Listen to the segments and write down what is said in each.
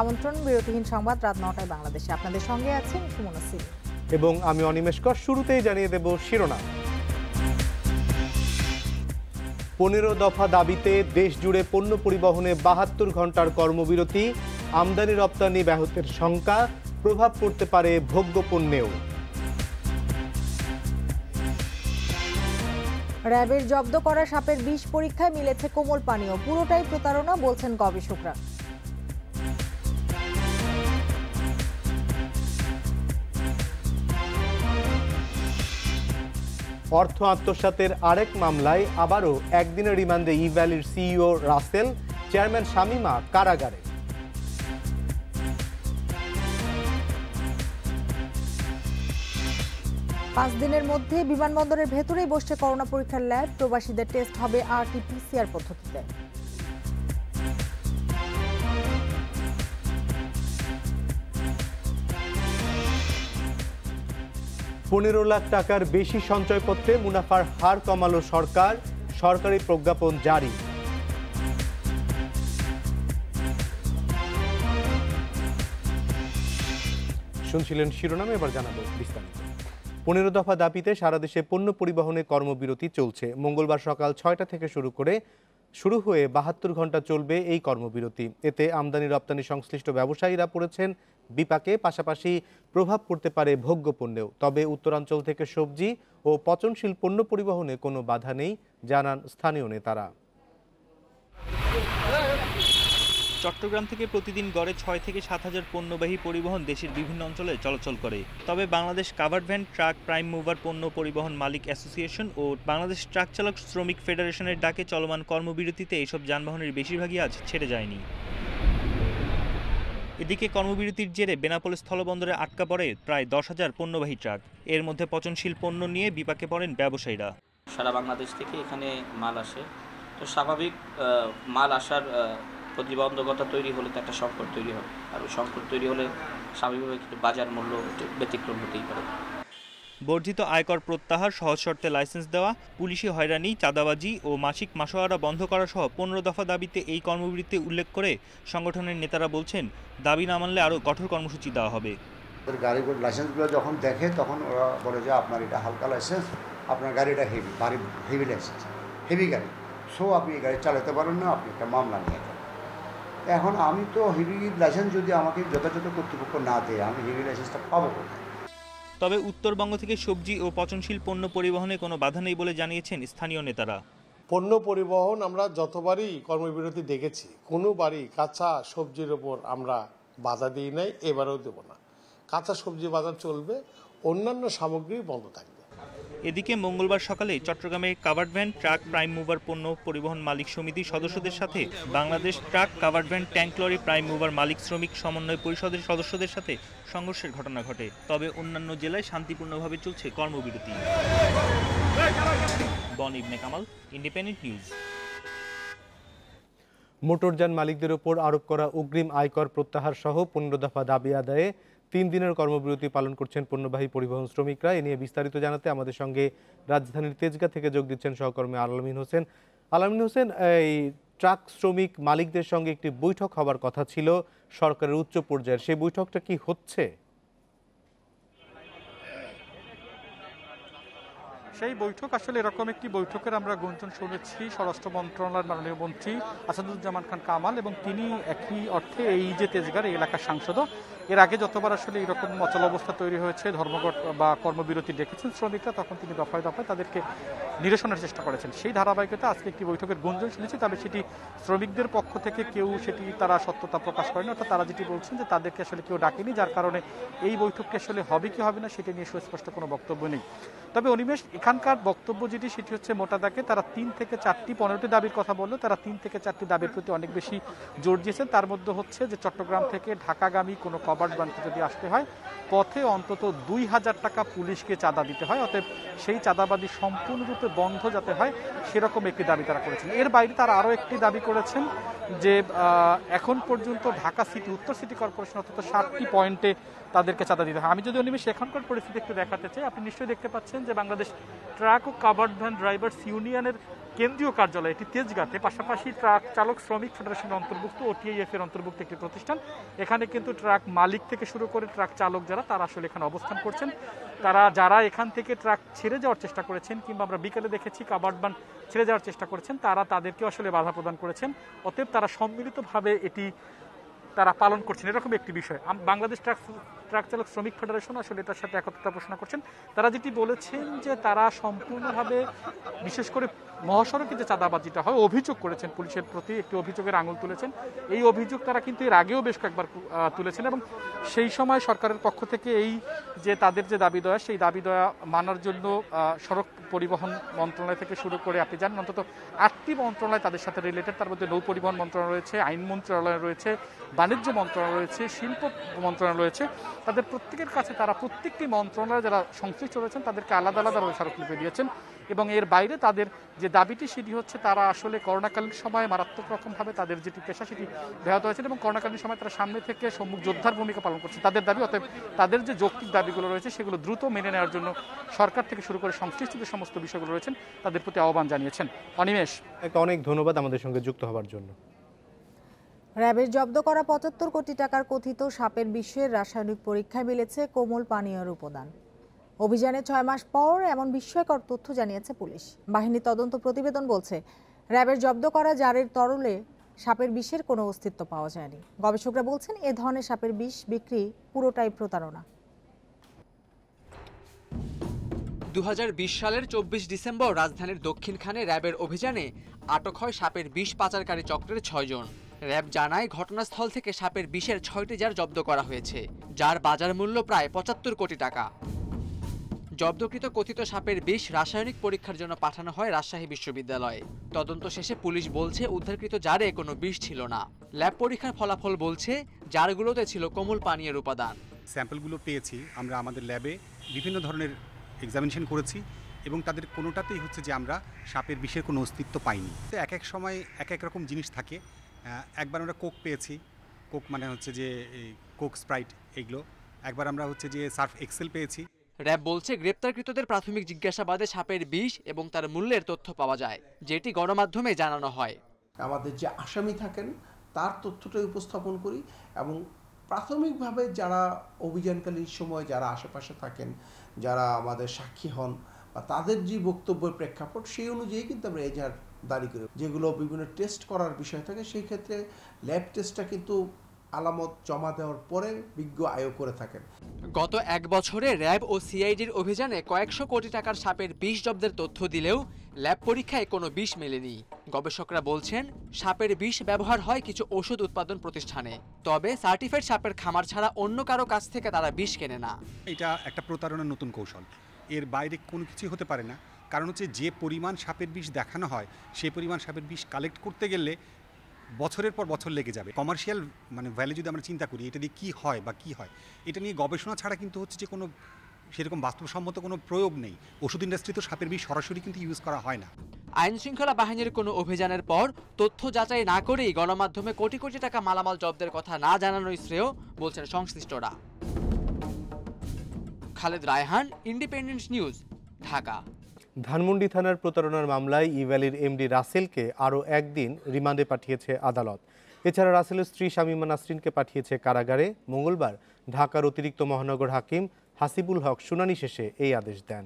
আমন্ত্রণ বিরতিহীন সংবাদ রাত ৯টায় বাংলাদেশে আপনাদের সঙ্গে আছি সুমনসি এবং আমি অনিমেষ কর। শুরুতেই জানিয়ে দেব শিরোনাম। ১৫ দফা দাবিতে দেশজুড়ে পণ্য পরিবহনে ৭২ ঘন্টার কর্মবিরতি, আমদানি রপ্তানি ব্যাহতের শঙ্কা, প্রভাব পড়তে পারে ভোগ্যপণ্যেও। র্যাবের জব্দ করা সাপের বিষ পরীক্ষায় মিলেছে কোমল পানীয়, পুরোটাই প্রতারণা বলছেন গবেষকরা। অর্থ আত্মসাতের আরেক মামলায় আবারও একদিনের রিমান্ডে ইভ্যালির সিইও রাসেল, চেয়ারম্যান শামীমা কারাগারে। পাঁচ দিনের মধ্যে বিমানবন্দরের ভেতরেই বসছে করোনা পরীক্ষার ল্যাব, প্রবাসীদের টেস্ট হবে আরটিপিসিআর পদ্ধতিতে। $15 লাখ টাকার বেশি সঞ্চয়পত্রে মুনাফার হার কমালো সরকার, সরকারি প্রজ্ঞাপন জারি। শুনছিলেন শিরোনামে, এবার জানাবো বিস্তারিত। ১৫ দফা দাবিতে সারা দেশে পণ্য পরিবহনে কর্মবিরতি চলছে। মঙ্গলবার সকাল ৬টা থেকে শুরু হয়ে ৭২ ঘন্টা চলবে এই কর্মবিরতি। এতে আমদানি রপ্তানি সংশ্লিষ্ট ব্যবসায়ীরা পড়েছেন বিপাকে, পাশাপাশি প্রভাব পড়তে পারে ভোগ্যপণ্যেও। তবে উত্তরাঞ্চল থেকে সবজি ও পচনশীল পণ্য পরিবহনে কোনো বাধা নেই, জানান স্থানীয় নেতারা। চট্টগ্রাম থেকে প্রতিদিন গড়ে ৬ থেকে ৭ হাজার পণ্যবাহী পরিবহন দেশের বিভিন্ন অঞ্চলে চলাচল করে। তবে Bangladesh covered van truck prime mover পণ্য পরিবহন মালিক অ্যাসোসিয়েশন ও বাংলাদেশ ট্রাক চালক শ্রমিক ফেডারেশনের ডাকে চলমান কর্মবিরতিতে এইসব যানবাহনের বেশিরভাগই আজ ছেড়ে যায়নি। এদিকে কর্মবিরতির জেরে বেনাপোল স্থলবন্দরে আটকা পড়ে প্রায় 10,000 পণ্যবাহী ট্রাক। এর মধ্যে পচনশীল পণ্য নিয়ে বিপাকে পড়েন ব্যবসায়ীরা। সারা বাংলাদেশ থেকে এখানে মাল আসে, তো স্বাভাবিক মাল আসার প্রতিবন্ধকতা তৈরি হলে তো একটা সংকট তৈরি হবে, আর ওই সংকট তৈরি হলে স্বাভাবিকভাবে কিন্তু বাজার মূল্য ব্যতিক্রম হতেই পারে। বর্ধিত আয়কর প্রত্যাহার, সহজ শর্তে লাইসেন্স দেওয়া, পুলিশি হয়রানি, চাঁদাবাজি ও মাসিক মাসোয়ারা বন্ধ করা সহ ১৫ দফা দাবিতে এই কর্মবিরতি উল্লেখ করে সংগঠনের নেতারা বলছেন, দাবি না মানলে আরও কঠোর কর্মসূচি দেওয়া হবে। গাড়ির লাইসেন্সগুলো যখন দেখে তখন ওরা বলে যে আপনার এটা হালকা লাইসেন্স, আপনার গাড়িটা হেভি লাইসেন্স, হেভি গাড়ি, সো আপনি এই গাড়ি চালাতে পারেন না, আপনি একটা মামলা নিয়ে। এখন আমি তো হেভি লাইসেন্স যদি আমাকে যথাযথ কর্তৃপক্ষ না দেয়, আমি হেভি লাইসেন্সটা পাবো। তবে উত্তরবঙ্গ থেকে সবজি ও পচনশীল পণ্য পরিবহনে কোনো বাধা নেই বলে জানিয়েছেন স্থানীয় নেতারা। পণ্য পরিবহন আমরা যতবারই কর্মবিরতি দেখেছি, কোনোবারই কাঁচা সবজির ওপর আমরা বাধা দিই নাই, এবারেও দেব না। কাঁচা সবজি বাজার চলবে, অন্যান্য সামগ্রী বন্ধ থাকবে। এদিকে মঙ্গলবার সকালে চট্টগ্রামে covered van truck prime mover পণ্য পরিবহন মালিক সমিতির সদস্যদের সাথে Bangladesh truck covered van tank lorry prime mover মালিক শ্রমিক সমন্বয় পরিষদের সদস্যদের সাথে সংঘর্ষের ঘটনা ঘটে। তবে অন্যান্য জেলায় শান্তিপূর্ণভাবে চলছে কর্মবিরতি। বন ইবনে কামাল, ইন্ডিপেন্ডেন্ট নিউজ। মোটরযান মালিকদের ওপর আরোপ করা অগ্রিম আয়কর প্রত্যাহার সহ ১৫ দফা দাবি আদায়ে 3 দিনের কর্মবিরতি পালন করছেন পণ্যবাহী পরিবহন শ্রমিকরা। এ নিয়ে বিস্তারিত জানাতে আমাদের সঙ্গে রাজধানীর তেজগাঁ থেকে যোগ দিচ্ছেন সহকর্মী আলামিন হোসেন। এই ট্রাক শ্রমিক মালিকদের সঙ্গে একটি বৈঠক হওয়ার কথা ছিল সরকারের উচ্চ পর্যায়ের, সেই বৈঠকটা কি হচ্ছে? সেই বৈঠক আসলে এরকম একটি বৈঠকের আমরা গুঞ্জন শুনেছি স্বরাষ্ট্র মন্ত্রণালয়ের মাননীয় মন্ত্রী আসাদুজ্জামান খান কামাল, এবং তিনি একই অর্থে এই যে তেজগাঁর এলাকার সাংসদও। এর আগে যতবার আসলে এরকম অচল অবস্থা তৈরি হয়েছে, ধর্মঘট বা কর্মবিরতি ডেকেছেন শ্রমিকরা, তখন তিনি দফায় দফায় তাদেরকে নিরসনের চেষ্টা করেছেন। সেই ধারাবাহিকতা আজকে একটি বৈঠকের গুঞ্জন শুনেছি, তবে সেটি শ্রমিকদের পক্ষ থেকে কেউ সেটি তারা সত্যতা প্রকাশ করেনি, অর্থাৎ তারা যেটি বলছেন যে তাদেরকে আসলে কেউ ডাকেনি, যার কারণে এই বৈঠককে আসলে হবে কি হবে না সেটি নিয়ে সুস্পষ্ট কোনো বক্তব্য নেই। তবে অনিমেষ, এখানকার বক্তব্য যেটি সেটি হচ্ছে মোটা দাগে তারা 3 থেকে 4টি 15টি দাবির কথা বললেও তারা 3 থেকে 4টি দাবির প্রতি অনেক বেশি জোর দিয়েছেন। তার মধ্যে হচ্ছে যে চট্টগ্রাম থেকে ঢাকাগামী কোনো কাভার্ড ভ্যানকে যদি আসতে হয়, পথে অন্তত 2,000 টাকা পুলিশকে চাঁদা দিতে হয়, অতএব সেই চাঁদাবাজি সম্পূর্ণরূপে বন্ধ যাতে হয়, সেরকম একটি দাবি তারা করেছেন। এর বাইরে তারা আরও একটি দাবি করেছেন যে এখন পর্যন্ত ঢাকা সিটি, উত্তর সিটি কর্পোরেশন অন্তত 60টি পয়েন্টে তাদেরকে চাঁদা দিতে হয়। আমি যদি অনিমেষ এখনকার পরিস্থিতি একটু দেখাতে চাই, আপনি নিশ্চয়ই দেখতে পাচ্ছেন যে বাংলাদেশ ট্রাক ও কাভার্ড ভ্যান ড্রাইভার্স ইউনিয়নের केंद्रीय कार्यालय तेजगाते पाशापाशी ट्रक चालक श्रमिक फेडारेशन अंतर्भुक्त ओटीआईएफ एर अंतर्भुक्त एक प्रतिष्ठान एखाने किन्तु ट्रक मालिक थेके शुरू करे ट्रक चालक जारा तारा आसले एखाने अवस्थान करछेन तारा जारा एखान थेके ट्रक छेड़े जाओयार चेष्टा करेछेन किंबा आमरा बिकेले देखेछि काबाडबान छेड़े जाओयार चेष्टा करेछेन तारा तादेरके आसले बाधा प्रदान करेछेन अतएव तारा सम्मिलितभावे एटी तारा पालन करছেন এরকম একটি বিষয় বাংলাদেশ ট্রাক চালক শ্রমিক ফেডারেশন আসলে এটার সাথে একত্রতা ঘোষণা করছেন তারা যেটি বলেছেন যে তারা সম্পূর্ণভাবে বিশেষ করে মহাসড়কে যে চাঁদাবাজিটা হয় অভিযোগ করেছেন পুলিশের প্রতি একটি অভিযোগের আঙুল তুলেছেন এই অভিযোগ তারা কিন্তু এর আগেও বেশ কয়েকবার তুলেছেন এবং সেই সময় সরকারের পক্ষ থেকে এই যে তাদের যে দাবি দেওয়া সেই দাবি দেওয়া মানার জন্য সড়ক পরিবহন মন্ত্রণালয় থেকে শুরু করে আপনি জানেন অন্তত ৮টি মন্ত্রণালয় তাদের সাথে রিলেটেড তার মধ্যে নৌ পরিবহন মন্ত্রণালয় রয়েছে আইন মন্ত্রণালয় রয়েছে বাণিজ্য মন্ত্রণালয় রয়েছে শিল্প মন্ত্রণালয় রয়েছে তাদের প্রত্যেকের কাছে তারা প্রত্যেকটি মন্ত্রণালয় যারা সংশ্লিষ্ট রয়েছেন তাদেরকে আলাদা আলাদাভাবে স্মারকলিপি দিয়েছেন এবং এর বাইরে তাদের যে দাবিটি সেটি হচ্ছে তারা আসলে করোনাকালীন সময়ে মারাত্মক রকমভাবে তাদের যেটি পেশা সেটি ব্যাহত হয়েছে এবং করোনাকালীন সময় তারা সামনে থেকে সম্মুখ যোদ্ধার ভূমিকা পালন করছে তাদের দাবি অতএব তাদের যে যৌক্তিক দাবিগুলো রয়েছে সেগুলো দ্রুত মেনে নেওয়ার জন্য সরকার থেকে শুরু করে সংশ্লিষ্ট যে সমস্ত বিষয়গুলো রয়েছেন তাদের প্রতি আহ্বান জানিয়েছেন। অনিমেষ, অনেক ধন্যবাদ আমাদের সঙ্গে যুক্ত হওয়ার জন্য। র্যাবের জব্দ করা ৭৫ কোটি টাকার কথিত সাপের বিষের রাসায়নিক পরীক্ষায় মিলেছে কোমল পানীয়ের উপাদান। অভিযানে ৬ মাস পর এমন বিস্ময়কর তথ্য জানিয়েছে পুলিশ। বাহিনীর তদন্ত প্রতিবেদন বলছে র্যাবের জব্দ করা জারের তরলে সাপের বিষের কোনো অস্তিত্ব পাওয়া যায়নি। গবেষকরা বলছেন এ ধরনের সাপের বিষ বিক্রি পুরোটাই প্রতারণা। ২০২০ সালের ২৪ ডিসেম্বর রাজধানীর দক্ষিণখানে র্যাবের অভিযানে আটক হয় সাপের বিষ পাচারকারী চক্রের ৬ জন। র্যাব জানায় ঘটনাস্থল থেকে সাপের বিষের ৬টি জার জব্দ করা হয়েছে, যার বাজার মূল্য প্রায় ৭৫ কোটি টাকা। জব্দকৃত কথিত সাপের বিষ রাসায়নিক পরীক্ষার জন্য পাঠানো হয় রাজশাহী বিশ্ববিদ্যালয়ে। তদন্ত শেষে পুলিশ বলছে উদ্ধারকৃত জারে কোনো বিষ ছিল না। ল্যাব পরীক্ষার ফলাফল বলছে জারগুলোতে ছিল কোমল পানীয়ের উপাদান। স্যাম্পলগুলো পেয়েছি আমরা আমাদের ল্যাবে, বিভিন্ন ধরনের এক্সামিনেশন করেছি এবং তাদের কোনোটাতেই হচ্ছে যে আমরা সাপের বিষের কোনো অস্তিত্ব পাইনি। এক এক সময় এক এক রকম জিনিস থাকে। একবার আমরা কোক পেয়েছি, কোক মানে হচ্ছে যে কোক, স্প্রাইট এগুলো। একবার আমরা হচ্ছে যে সার্ফ এক্সেল পেয়েছি। র্যাব বলছে গ্রেপ্তারকৃতদের প্রাথমিক জিজ্ঞাসাবাদে সাপের বিষ এবং তার মূল্যের তথ্য পাওয়া যায়, যেটি গণমাধ্যমে জানানো হয়। আমাদের যে আসামি থাকেন তার তথ্যটাই উপস্থাপন করি এবং প্রাথমিকভাবে যারা অভিযানকালীন সময় যারা আশেপাশে থাকেন, যারা আমাদের সাক্ষী হন বা তাদের যে বক্তব্যের প্রেক্ষাপট সেই অনুযায়ী কিন্তু আমরা এজার দাঁড়ি করি। যেগুলো বিভিন্ন টেস্ট করার বিষয় থাকে সেই ক্ষেত্রে ল্যাব টেস্টটা কিন্তু আলামত জমা দেওয়ার পরে বিজ্ঞ আয় করে থাকেন। গত এক বছরে র্যাব ও সিআইডির অভিযানে কয়েকশো কোটি টাকার সাপের বিষ জব্দের তথ্য দিলেও ল্যাব পরীক্ষায় কোনো বিষ মেলেনি। গবেষকরা বলছেন সাপের বিষ ব্যবহার হয় কিছু ওষুধ উৎপাদন প্রতিষ্ঠানে, তবে সার্টিফাইড সাপের খামার ছাড়া অন্য কারো কাছ থেকে তারা বিষ কেনে না। এটা একটা প্রতারণার নতুন কৌশল, এর বাইরে কোনো কিছু হতে পারে না। কারণ হচ্ছে যে পরিমাণ সাপের বিষ দেখানো হয় সেই পরিমাণ সাপের বিষ কালেক্ট করতে গেলে বছরের পর বছর লেগে যাবে। কমার্শিয়াল মানে ভ্যালু যদি আমরা চিন্তা করি এটা দিয়ে কী হয় বা কী হয়, এটা নিয়ে গবেষণা ছাড়া কিন্তু হচ্ছে যে কোনো সেরকম বাস্তবসম্মত কোনো প্রয়োগ নেই। ওষুধ ইন্ডাস্ট্রি তো সাপের বিষ সরাসরি কিন্তু ইউজ করা হয় না। আইন শৃঙ্খলা বাহিনীর কোনো অভিযানের পর তথ্য যাচাই না করেই গণমাধ্যমে কোটি কোটি টাকা মালামাল জব্দের কথা না জানানোই শ্রেয় বলছেন সংশ্লিষ্টরা। Khaled Raihan, independent news, Dhaka. ধানমন্ডি থানার প্রতারণার মামলায় ইভ্যালির এমডি রাসেলকে আরও একদিন রিমান্ডে পাঠিয়েছে আদালত। এছাড়া রাসেলের স্ত্রী শামীমা নাসরিনকে পাঠিয়েছে কারাগারে। মঙ্গলবার ঢাকার অতিরিক্ত মহানগর হাকিম হাসিবুল হক শুনানি শেষে এই আদেশ দেন।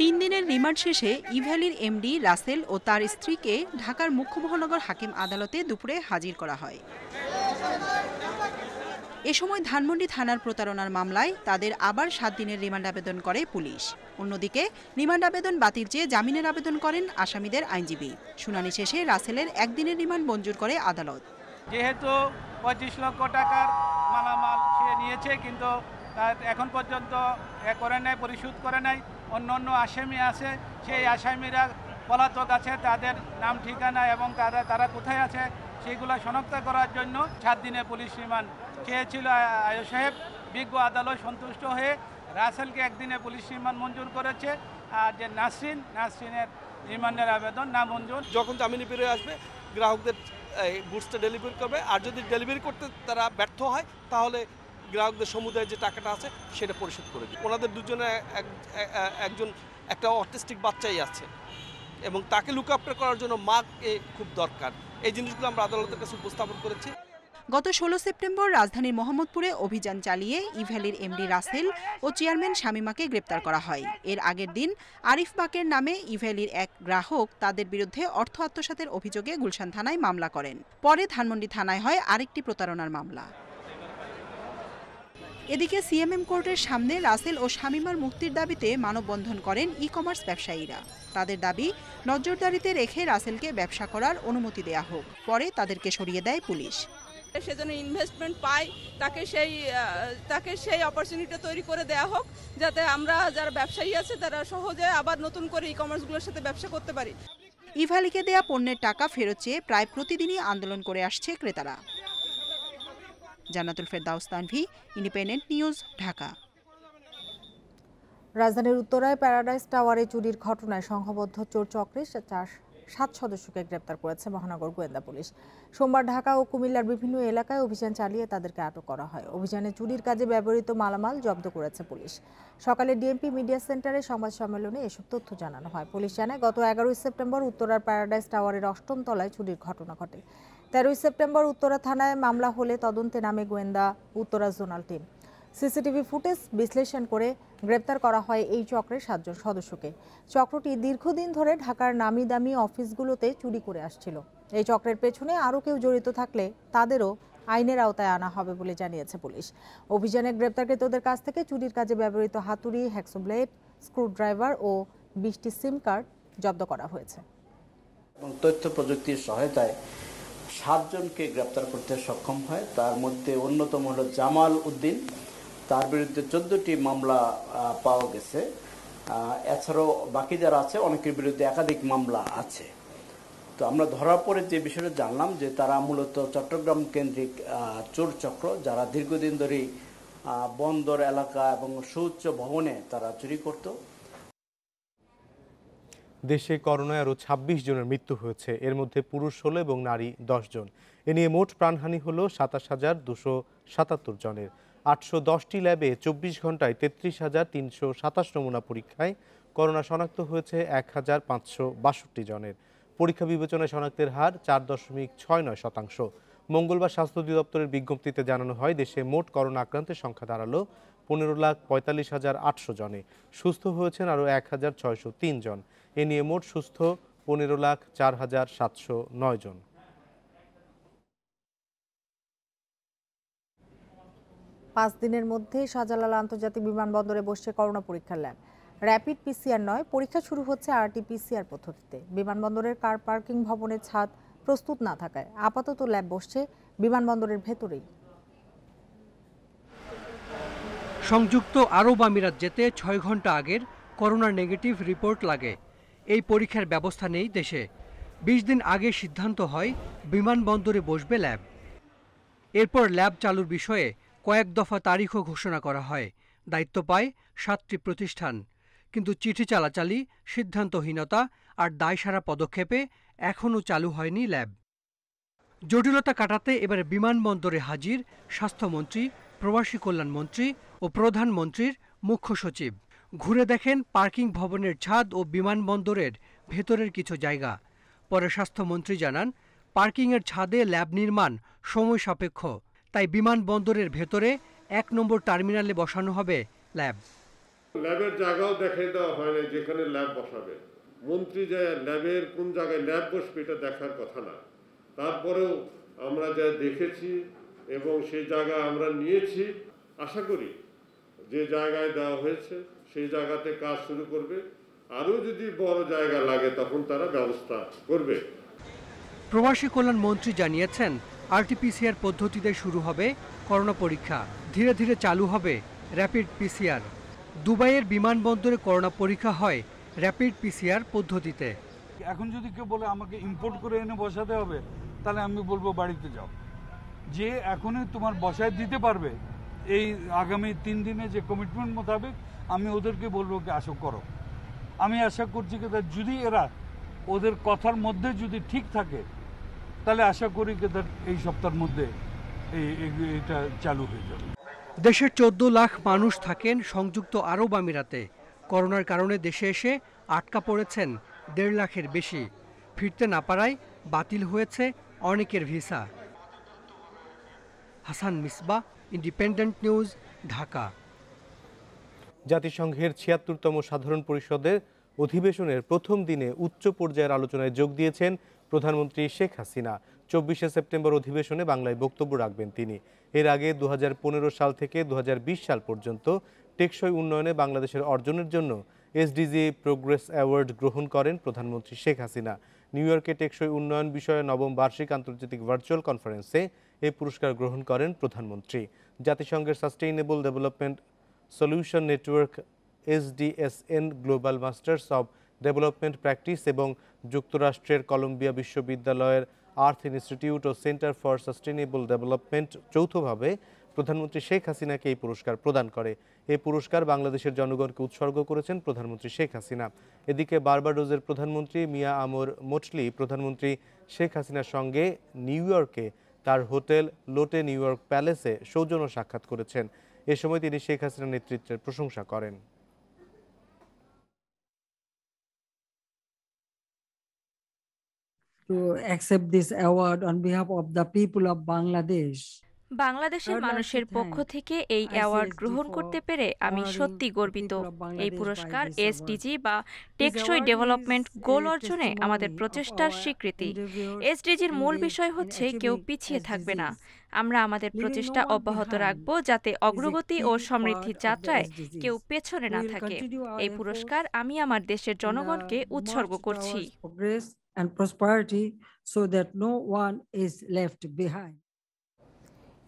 3 দিনের রিমান্ড শেষে ইভ্যালির এমডি রাসেল ও তার স্ত্রীকে ঢাকার মুখ্য মহানগর হাকিম আদালতে দুপুরে হাজির করা হয়। এ সময় ধানমন্ডি থানার প্রতারণার মামলায় তাদের আবার 7 দিনের রিমান্ড আবেদন করে পুলিশ। অন্যদিকে রিমান্ড আবেদন বাতিল চেয়ে জামিনের আবেদন করেন আসামিদের আইনজীবী। শুনানি শেষে রাসেলের একদিনের রিমান্ড মঞ্জুর করে আদালত। যেহেতু 25 লক্ষ টাকার মালামাল সে নিয়েছে কিন্তু এখন পর্যন্ত করে নাই, পরিশোধ করে নাই। অন্য আসামি আছে, সেই আসামিরা পলাতক আছে, তাদের নাম ঠিকানা এবং তারা কোথায় আছে সেগুলো শনাক্ত করার জন্য 7 দিনে পুলিশ রিমান্ড চেয়েছিল আয় সাহেব। বিজ্ঞ আদালত সন্তুষ্ট হয়ে রাসেলকে একদিনে পুলিশ রিমান্ড মঞ্জুর করেছে। আর যে নাসরিনের রিমান্ডের আবেদন না মঞ্জুর। যখন জামিনে বেরিয়ে আসবে গ্রাহকদের গুডসটা ডেলিভারি করবে, আর যদি ডেলিভারি করতে তারা ব্যর্থ হয় তাহলে গ্রাহকদের সমুদায়ের যে টাকাটা আছে সেটা পরিশোধ করে দেবে। ওনাদের দুজনে একজন एक ऑटिस्टिक बच्चाई आछे लुक आप करार जोनो मा के खूब दरकार এই জিনিসগুলো আমরা আদালতের কাছে উপস্থাপন করেছি। গত ১৬ সেপ্টেম্বর রাজধানীর মোহাম্মদপুরে অভিযান চালিয়ে ইভ্যালির এমডি রাসেল ও চেয়ারম্যান শামীমাকে গ্রেপ্তার করা হয়। এর আগের দিন আরিফ বাকের নামে ইভ্যালির এক গ্রাহক তাদের বিরুদ্ধে অর্থ আত্মসাতের অভিযোগে গুলশান থানায় মামলা করেন। পরে ধানমন্ডি থানায় হয় আরেকটি প্রতারণার মামলা। এদিকে সিএমএম কোর্টের সামনে রাসেল ও শামীমার মুক্তির দাবিতে মানববন্ধন করেন ই কমার্স ব্যবসায়ীরা। তাদের দাবি নজরদারিতে রেখে রাসেলকে ব্যবসা করার অনুমতি দেয়া হোক, পরে তাদেরকে সরিয়ে দেয় পুলিশ। সে যেন ইনভেস্টমেন্ট পায়, তাকে সেই অপরচুনিটি তৈরি করে দেয়া হোক, যাতে আমরা যারা ব্যবসায়ী আছে তারা সহজে আবার নতুন করে ই কমার্সগুলোর সাথে ব্যবসা করতে পারি। ইভালিকে দেয়া পণ্যের টাকা ফেরত চেয়ে প্রায় প্রতিদিনই আন্দোলন করে আসছে ক্রেতারা। জান্নাতুল ফেরদাউস তানভি, ইন্ডিপেন্ডেন্ট নিউজ, ঢাকা। রাজধানীর উত্তরায় প্যারাডাইজ টাওয়ারে চুরির ঘটনায় সংঘবদ্ধ চোর চক্রের ৪-৭ সদস্যকে গ্রেপ্তার করেছে মহানগর গোয়েন্দা পুলিশ। সোমবার ঢাকা ও কুমিল্লার বিভিন্ন এলাকায় অভিযান চালিয়ে তাদেরকে আটক করা হয়। অভিযানে চুরির কাজে ব্যবহৃত মালামাল জব্দ করেছে পুলিশ। সকালে ডিএমপি মিডিয়া সেন্টারে সংবাদ সম্মেলনে এসব তথ্য জানানো হয়। পুলিশ জানায়, গত ১১ সেপ্টেম্বর উত্তরার প্যারাডাইজ টাওয়ারের ৮ম তলায় চুরির ঘটনা ঘটে। 13 সেপ্টেম্বর উত্তরা থানায় মামলা হলে তদন্তে নামে গোয়েন্দা Uttara zonal team. CCTV footage বিশ্লেষণ করে গ্রেপ্তার করা হয় এই চক্রের ৭ জন সদস্যকে। চক্রটি দীর্ঘদিন ধরে ঢাকার নামি দামি অফিসগুলোতে চুরি করে আসছিল। এই চক্রের পেছনে আরও কেউ জড়িত থাকলে তাদেরও আইনের আওতায় আনা হবে বলে জানিয়েছে পুলিশ। অভিযানে গ্রেপ্তারকৃতদের কাছ থেকে চুরির কাজে ব্যবহৃত হাতুড়ি, হ্যাক্সোব্লেড, স্ক্রুড্রাইভার ও ২০টি সিম কার্ড জব্দ করা হয়েছে। তথ্য প্রযুক্তির সহায়তায় 7 জনকে গ্রেপ্তার করতে সক্ষম হয়। তার মধ্যে অন্যতম হল জামাল উদ্দিন, তার বিরুদ্ধে 14টি মামলা পাওয়া গেছে। এছাড়াও বাকি যারা আছে অনেকের বিরুদ্ধে একাধিক মামলা আছে। তো আমরা ধরার পরে যে বিষয়টা জানলাম যে তারা মূলত চট্টগ্রাম কেন্দ্রিক চোর চক্র, যারা দীর্ঘদিন ধরেই বন্দর এলাকা এবং সুউচ্চ ভবনে তারা চুরি করত। দেশে করোনায় আরও ২৬ জনের মৃত্যু হয়েছে, এর মধ্যে পুরুষ ১৬ এবং নারী ১০ জন। এ নিয়ে মোট প্রাণহানি হল ২৭,২৭৭ জনের। ৮১০টি ল্যাবে ২৪ ঘন্টায় ৩৩,৩২৭ নমুনা পরীক্ষায় করোনা শনাক্ত হয়েছে ১,৫৬২ জনের। পরীক্ষা বিবেচনায় শনাক্তের হার ৪.৬৯%। মঙ্গলবার স্বাস্থ্য অধিদপ্তরের বিজ্ঞপ্তিতে জানানো হয়, দেশে মোট করোনা আক্রান্তের সংখ্যা দাঁড়ালো ১৫,৪৫,৮০০ জনে। সুস্থ হয়েছেন আরও ১,৬০৩ জন। এ নিয়ে মোট সুস্থ ১৫,৪৭০৯ জন। পাঁচ দিনের মধ্যে শাহজালাল আন্তর্জাতিক বিমানবন্দরে বসছে করোনা পরীক্ষার ল্যাব। র্যাপিড পিসিআর নয়, পরীক্ষা শুরু হচ্ছে আরটিপিসিআর পদ্ধতিতে। বিমানবন্দরের কার পার্কিং ভবনের ছাদ প্রস্তুত না থাকায় আপাতত ল্যাব বসছে বিমানবন্দরের ভেতরেই। সংযুক্ত আরব আমিরাত যেতে ৬ ঘন্টা আগের করোনার নেগেটিভ রিপোর্ট লাগে। এই পরীক্ষার ব্যবস্থা নেই দেশে। ২০ দিন আগে সিদ্ধান্ত হয় বিমানবন্দরে বসবে ল্যাব। এরপর ল্যাব চালুর বিষয়ে কয়েক দফা তারিখও ঘোষণা করা হয়। দায়িত্ব পায় 7টি প্রতিষ্ঠান। কিন্তু চিঠি চালাচালি, সিদ্ধান্তহীনতা আর দায়সারা পদক্ষেপে এখনও চালু হয়নি ল্যাব। জটিলতা কাটাতে এবার বিমানবন্দরে হাজির স্বাস্থ্যমন্ত্রী, প্রবাসী কল্যাণমন্ত্রী ও প্রধানমন্ত্রীর মুখ্য সচিব। ঘুরে দেখেন পার্কিং ভবনের ছাদ ও বিমানবন্দরের ভেতরের কিছু জায়গা। পরে স্বাস্থ্যমন্ত্রী জানান, পার্কিংয়ের ছাদে ল্যাব নির্মাণ সময় সাপেক্ষ, তাই বিমানবন্দরের ভেতরে ১ নম্বর টার্মিনালে বসানো হবে ল্যাব। ল্যাবের জায়গাও দেখিয়ে দেওয়া হয়নি যেখানে ল্যাব বসাবে। মন্ত্রী যা ল্যাবের কোন জায়গায় ল্যাব বসবে এটা দেখার কথা না। তারপরেও আমরা যা দেখেছি এবং সেই জায়গা আমরা নিয়েছি, আশা করি যে জায়গায় দেওয়া হয়েছে সেই জায়গাতে কাজ শুরু করবে। আরও যদি বড় জায়গা লাগে তখন তারা ব্যবস্থা করবে। প্রবাসী কল্যাণ মন্ত্রী জানিয়েছেন, আরটিপিসিআর পদ্ধতিতে শুরু হবে করোনা পরীক্ষা, ধীরে ধীরে চালু হবে র্যাপিড পিসিআর। দুবাইয়ের বিমানবন্দরে করোনা পরীক্ষা হয় র্যাপিড পিসিআর পদ্ধতিতে। এখন যদি কেউ বলে আমাকে ইম্পোর্ট করে এনে বসাতে হবে, তাহলে আমি বলবো বাড়িতে যাও। যে এখনই তোমার বসায় দিতে পারবে, এই আগামী 3 দিনে যে কমিটমেন্ট মোতাবেক আমি ওদেরকে বলবো কি আশা করো। আমি আশা করছি কি যদি এরা ওদের কথার মধ্যে যদি ঠিক থাকে, তাহলে আশা করি কি এই সপ্তাহের মধ্যে এটা চালু হয়ে যাবে। দেশের ১৪ লাখ মানুষ থাকেন সংযুক্ত আরব আমিরাতে। করোনার কারণে দেশে এসে আটকা পড়েছেন 1.5 লাখের বেশি। ফিরতে না পারায় বাতিল হয়েছে অনেকের visa. Hasan Misba, independent news, Dhaka. জাতিসংঘের ৭৬তম সাধারণ পরিষদের অধিবেশনের প্রথম দিনে উচ্চ পর্যায়ের আলোচনায় যোগ দিয়েছেন প্রধানমন্ত্রী শেখ হাসিনা। ২৪শে সেপ্টেম্বর অধিবেশনে বাংলায় বক্তব্য রাখবেন তিনি। এর আগে ২০১৫ সাল থেকে ২০২০ সাল পর্যন্ত টেকসই উন্নয়নে বাংলাদেশের অর্জনের জন্য এসডিজি প্রোগ্রেস অ্যাওয়ার্ড গ্রহণ করেন প্রধানমন্ত্রী শেখ হাসিনা। নিউ ইয়র্কে টেকসই উন্নয়ন বিষয়ে 9ম বার্ষিক আন্তর্জাতিক ভার্চুয়াল কনফারেন্সে এই পুরস্কার গ্রহণ করেন প্রধানমন্ত্রী। জাতিসংঘের sustainable development solution network SDSN global masters of development practice এবং যুক্তরাষ্ট্রের কলম্বিয়া বিশ্ববিদ্যালয়ের আর্থ ইনস্টিটিউট ও সেন্টার ফর সাস্টেইনেবল ডেভেলপমেন্ট যৌথভাবে প্রধানমন্ত্রী শেখ হাসিনাকে এই পুরস্কার প্রদান করে। এই পুরস্কার বাংলাদেশের জনগণকে উৎসর্গ করেছেন প্রধানমন্ত্রী শেখ হাসিনা। এদিকে বার্বাডোজের প্রধানমন্ত্রী মিয়া আমর মোটলি প্রধানমন্ত্রী শেখ হাসিনার সঙ্গে নিউ ইয়র্কে তার হোটেল লোটে নিউ ইয়র্ক প্যালেসে সৌজন্য সাক্ষাৎ করেছেন। এ সময় তিনি শেখ হাসিনার নেতৃত্বের প্রশংসা করেন। To accept this award on behalf of the people of Bangladesh. বাংলাদেশের মানুষের পক্ষ থেকে এই অ্যাওয়ার্ড গ্রহণ করতে পেরে আমি সত্যি গর্বিত। এই পুরস্কার এসডিজি বা টেকসই ডেভেলপমেন্ট গোল অর্জনে আমাদের প্রচেষ্টার স্বীকৃতি। এসডিজির মূল বিষয় হচ্ছে কেউ পিছিয়ে থাকবে না। আমরা আমাদের প্রচেষ্টা অব্যাহত রাখব যাতে অগ্রগতি ও সমৃদ্ধির যাত্রায় কেউ পেছনে না থাকে। এই পুরস্কার আমি আমার দেশের জনগণকে উৎসর্গ করছি।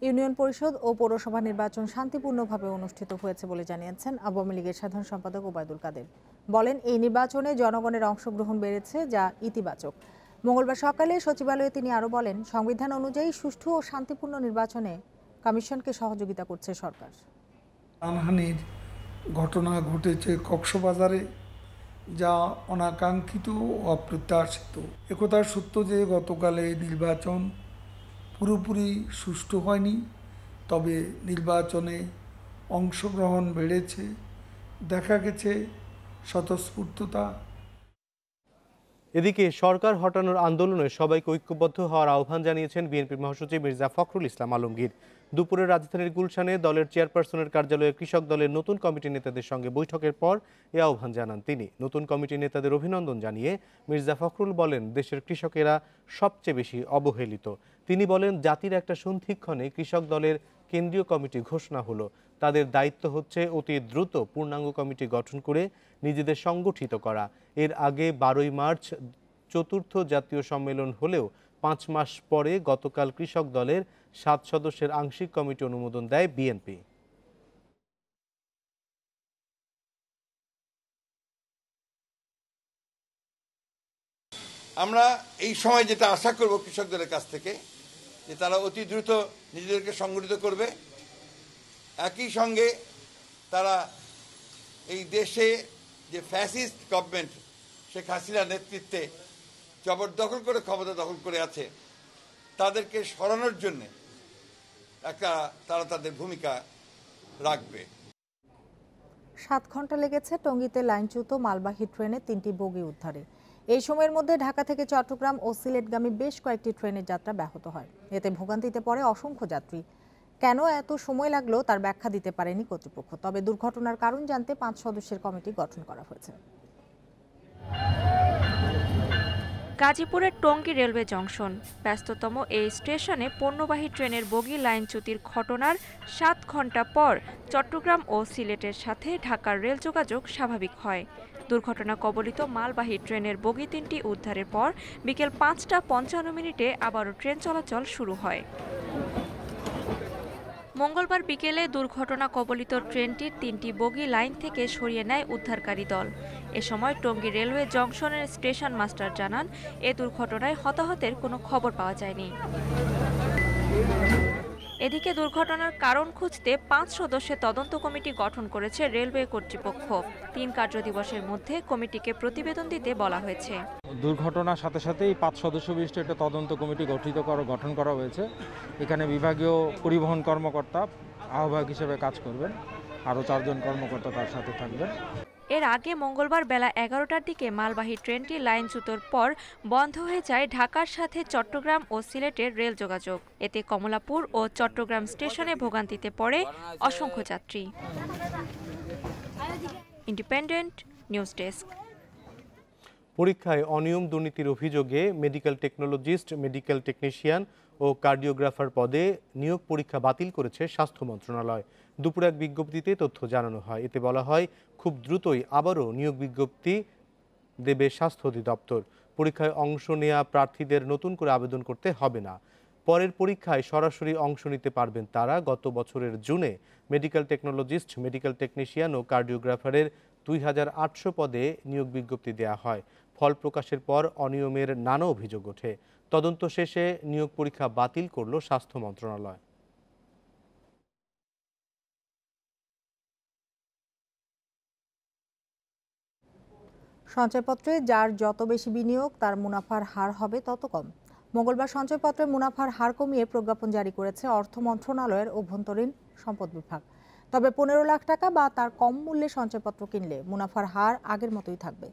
ইউনিয়ন পরিষদ ও পৌরসভা নির্বাচন শান্তিপূর্ণভাবে অনুষ্ঠিত হয়েছে বলে জানিয়েছেন আওয়ামী লীগের সাধারণ সম্পাদক ওবায়দুল কাদের। বলেন, এই নির্বাচনে জনগণের অংশগ্রহণ বেড়েছে, যা ইতিবাচক। মঙ্গলবার সকালে সচিবালয়ে তিনি আরও বলেন, সংবিধান অনুযায়ী সুষ্ঠু ও শান্তিপূর্ণ নির্বাচনে কমিশনকে সহযোগিতা করছে সরকার। প্রাণহানির ঘটনা ঘটেছে কক্সবাজারে, যা অনাকাঙ্ক্ষিত ও অপ্রত্যাশিত। একথার সত্য যে গতকালে নির্বাচন পুরোপুরি সুষ্ঠু হয়নি, তবে নির্বাচনে অংশগ্রহণ বেড়েছে, দেখা গেছে স্বতঃস্ফূর্ততা। এদিকে সরকার হটানোর আন্দোলনে সবাইকে ঐক্যবদ্ধ হওয়ার আহ্বান জানিয়েছেন বিএনপি মহাসচিব মির্জা ফখরুল ইসলাম আলমগীর। দুপুরে রাজধানীর গুলশানে দলের চেয়ারপারসনের কার্যালয়ে কৃষক দলের নতুন কমিটি নেতাদের সঙ্গে বৈঠকের পর এ আহ্বান জানান তিনি। নতুন কমিটি নেতাদের অভিনন্দন জানিয়ে মির্জা ফখরুল বলেন, দেশের কৃষকেরা সবচেয়ে বেশি অবহেলিত। তিনি বলেন, জাতির একটা সন্ধিক্ষণে কৃষক দলের কেন্দ্রীয় কমিটি ঘোষণা হলো। তাদের দায়িত্ব হচ্ছে অতি দ্রুত পূর্ণাঙ্গ কমিটি গঠন করে নিজেদের সংগঠিত করা। এর আগে 12ই মার্চ ৪র্থ জাতীয় সম্মেলন হলেও ৫ মাস পরে গতকাল কৃষক দলের 7 সদস্যের আংশিক কমিটি অনুমোদন দেয় বিএনপি। আমরা এই সময় যেটা আশা করব কৃষক দলের কাছ থেকে, যে তারা অতি দ্রুত নিজেদেরকে সংগঠিত করবে, একই সঙ্গে তারা এই দেশে যে ফ্যাসিস্ট গভর্নমেন্ট শেখ হাসিনার নেতৃত্বে জবরদখল করে ক্ষমতা দখল করে আছে, তাদেরকে সরানোর জন্য তারা তাদের ভূমিকা রাখবে। 7 ঘন্টা লেগেছে টঙ্গীতে লাইনচ্যুত মালবাহী ট্রেনে 3টি বগি উদ্ধারে। এই সময়ের মধ্যে ঢাকা থেকে চট্টগ্রাম ও সিলেটগামী বেশ কয়েকটি ট্রেনের যাত্রা ব্যাহত হয়। এতে ভোগান্তিতে পড়ে অসংখ্য যাত্রী। কেন এত সময় লাগলো তার ব্যাখ্যা দিতে পারেনি কর্তৃপক্ষ। তবে দুর্ঘটনার কারণ জানতে 5 সদস্যের কমিটি গঠন করা হয়েছে। গাজীপুরের টঙ্গী রেলওয়ে জংশন ব্যস্ততম এই স্টেশনে পণ্যবাহী ট্রেনের বগি লাইনচ্যুতির ঘটনার 7 ঘন্টা পর চট্টগ্রাম ও সিলেটের সাথে ঢাকার রেল যোগাযোগ স্বাভাবিক হয়। দুর্ঘটনা কবলিত মালবাহী ট্রেনের বগি 3টি উদ্ধারের পর বিকেল ৫টা ৫৫ মিনিটে আবারও ট্রেন চলাচল শুরু হয়। মঙ্গলবার বিকেলে দুর্ঘটনা কবলিত ট্রেনটির 3টি বগি লাইন থেকে সরিয়ে নেয় উদ্ধারকারী দল। এ সময় টঙ্গী রেলওয়ে জংশনের স্টেশন মাস্টার জানান, এ দুর্ঘটনায় হতাহতের কোনো খবর পাওয়া যায়নি। এদিকে দুর্ঘটনার কারণ খুঁজতে 5 সদস্যের তদন্ত কমিটি গঠন করেছে রেলওয়ে কর্তৃপক্ষ। 3 কার্যদিবসের মধ্যে কমিটিকে প্রতিবেদন দিতে বলা হয়েছে। দুর্ঘটনার সাথে সাথেই 5 সদস্য বিশিষ্ট একটা তদন্ত কমিটি গঠন করা হয়েছে। এখানে বিভাগীয় পরিবহন কর্মকর্তা আহ্বায়ক হিসেবে কাজ করবেন, আরও 4জন কর্মকর্তা তার সাথে থাকবেন। एर आगे मंगलवार बेला 11टार दिके मालबाही ट्रेनटी लाइनच्युतोर पर बंध हो जाए ढाकार साथे चट्टग्राम और सिलेटेर रेल जोगाजोग। एते कमलापुर और चट्टग्राम स्टेशने भोगान्तिते पड़े असंख्य यात्री। Independent news desk. परीक्षाय अनियम दुर्नीतिर अभियोगे मेडिकल टेक्नोलजिस्ट मेडिकल टेक्निशियान और कार्डियोग्राफार पदे नियोग परीक्षा बातिल करेছে स्वास्थ्य मंत्रणालय। दुपुरे एक विज्ञप्तिते तथ्य जानानो हय। एते बला हय खूब द्रुतई आबारो नियोग विज्ञप्ति देबे स्वास्थ्य अधिदप्तर। परीक्षाय अंश नेওয়া প্রার্থীদের নতুন করে আবেদন করতে হবে না। পরের পরীক্ষায় সরাসরি অংশ নিতে পারবেন তারা। গত বছরের জুনে মেডিকেল টেকনোলজিস্ট মেডিকেল টেকনিশিয়ান ও কার্ডিওগ্রাফারের 2800 পদে নিয়োগ বিজ্ঞপ্তি দেয়া হয়। फल प्रकाशेर पर अनियमेर नाना अभियोग उठे। तदन्त शेषे नियोग परीक्षा बातिल करलो स्वास्थ्य मंत्रणालय। सঞ্চয়পত্রে जार যত বেশি বিনিয়োগ তার মুনাফার হার হবে তত কম। मंगलवार সঞ্চয়পত্রে मुनाफार हार कमिये प्रज्ञापन जारी करेছে अर्थ मंत्रणालयेर अभ्यंतरीण सम्पद विभाग। तबे 15 लाख टाका बा तार कम मूल्ये সঞ্চয়পত্র किनले मुनाफार हार आगेर मतोई थाकबे।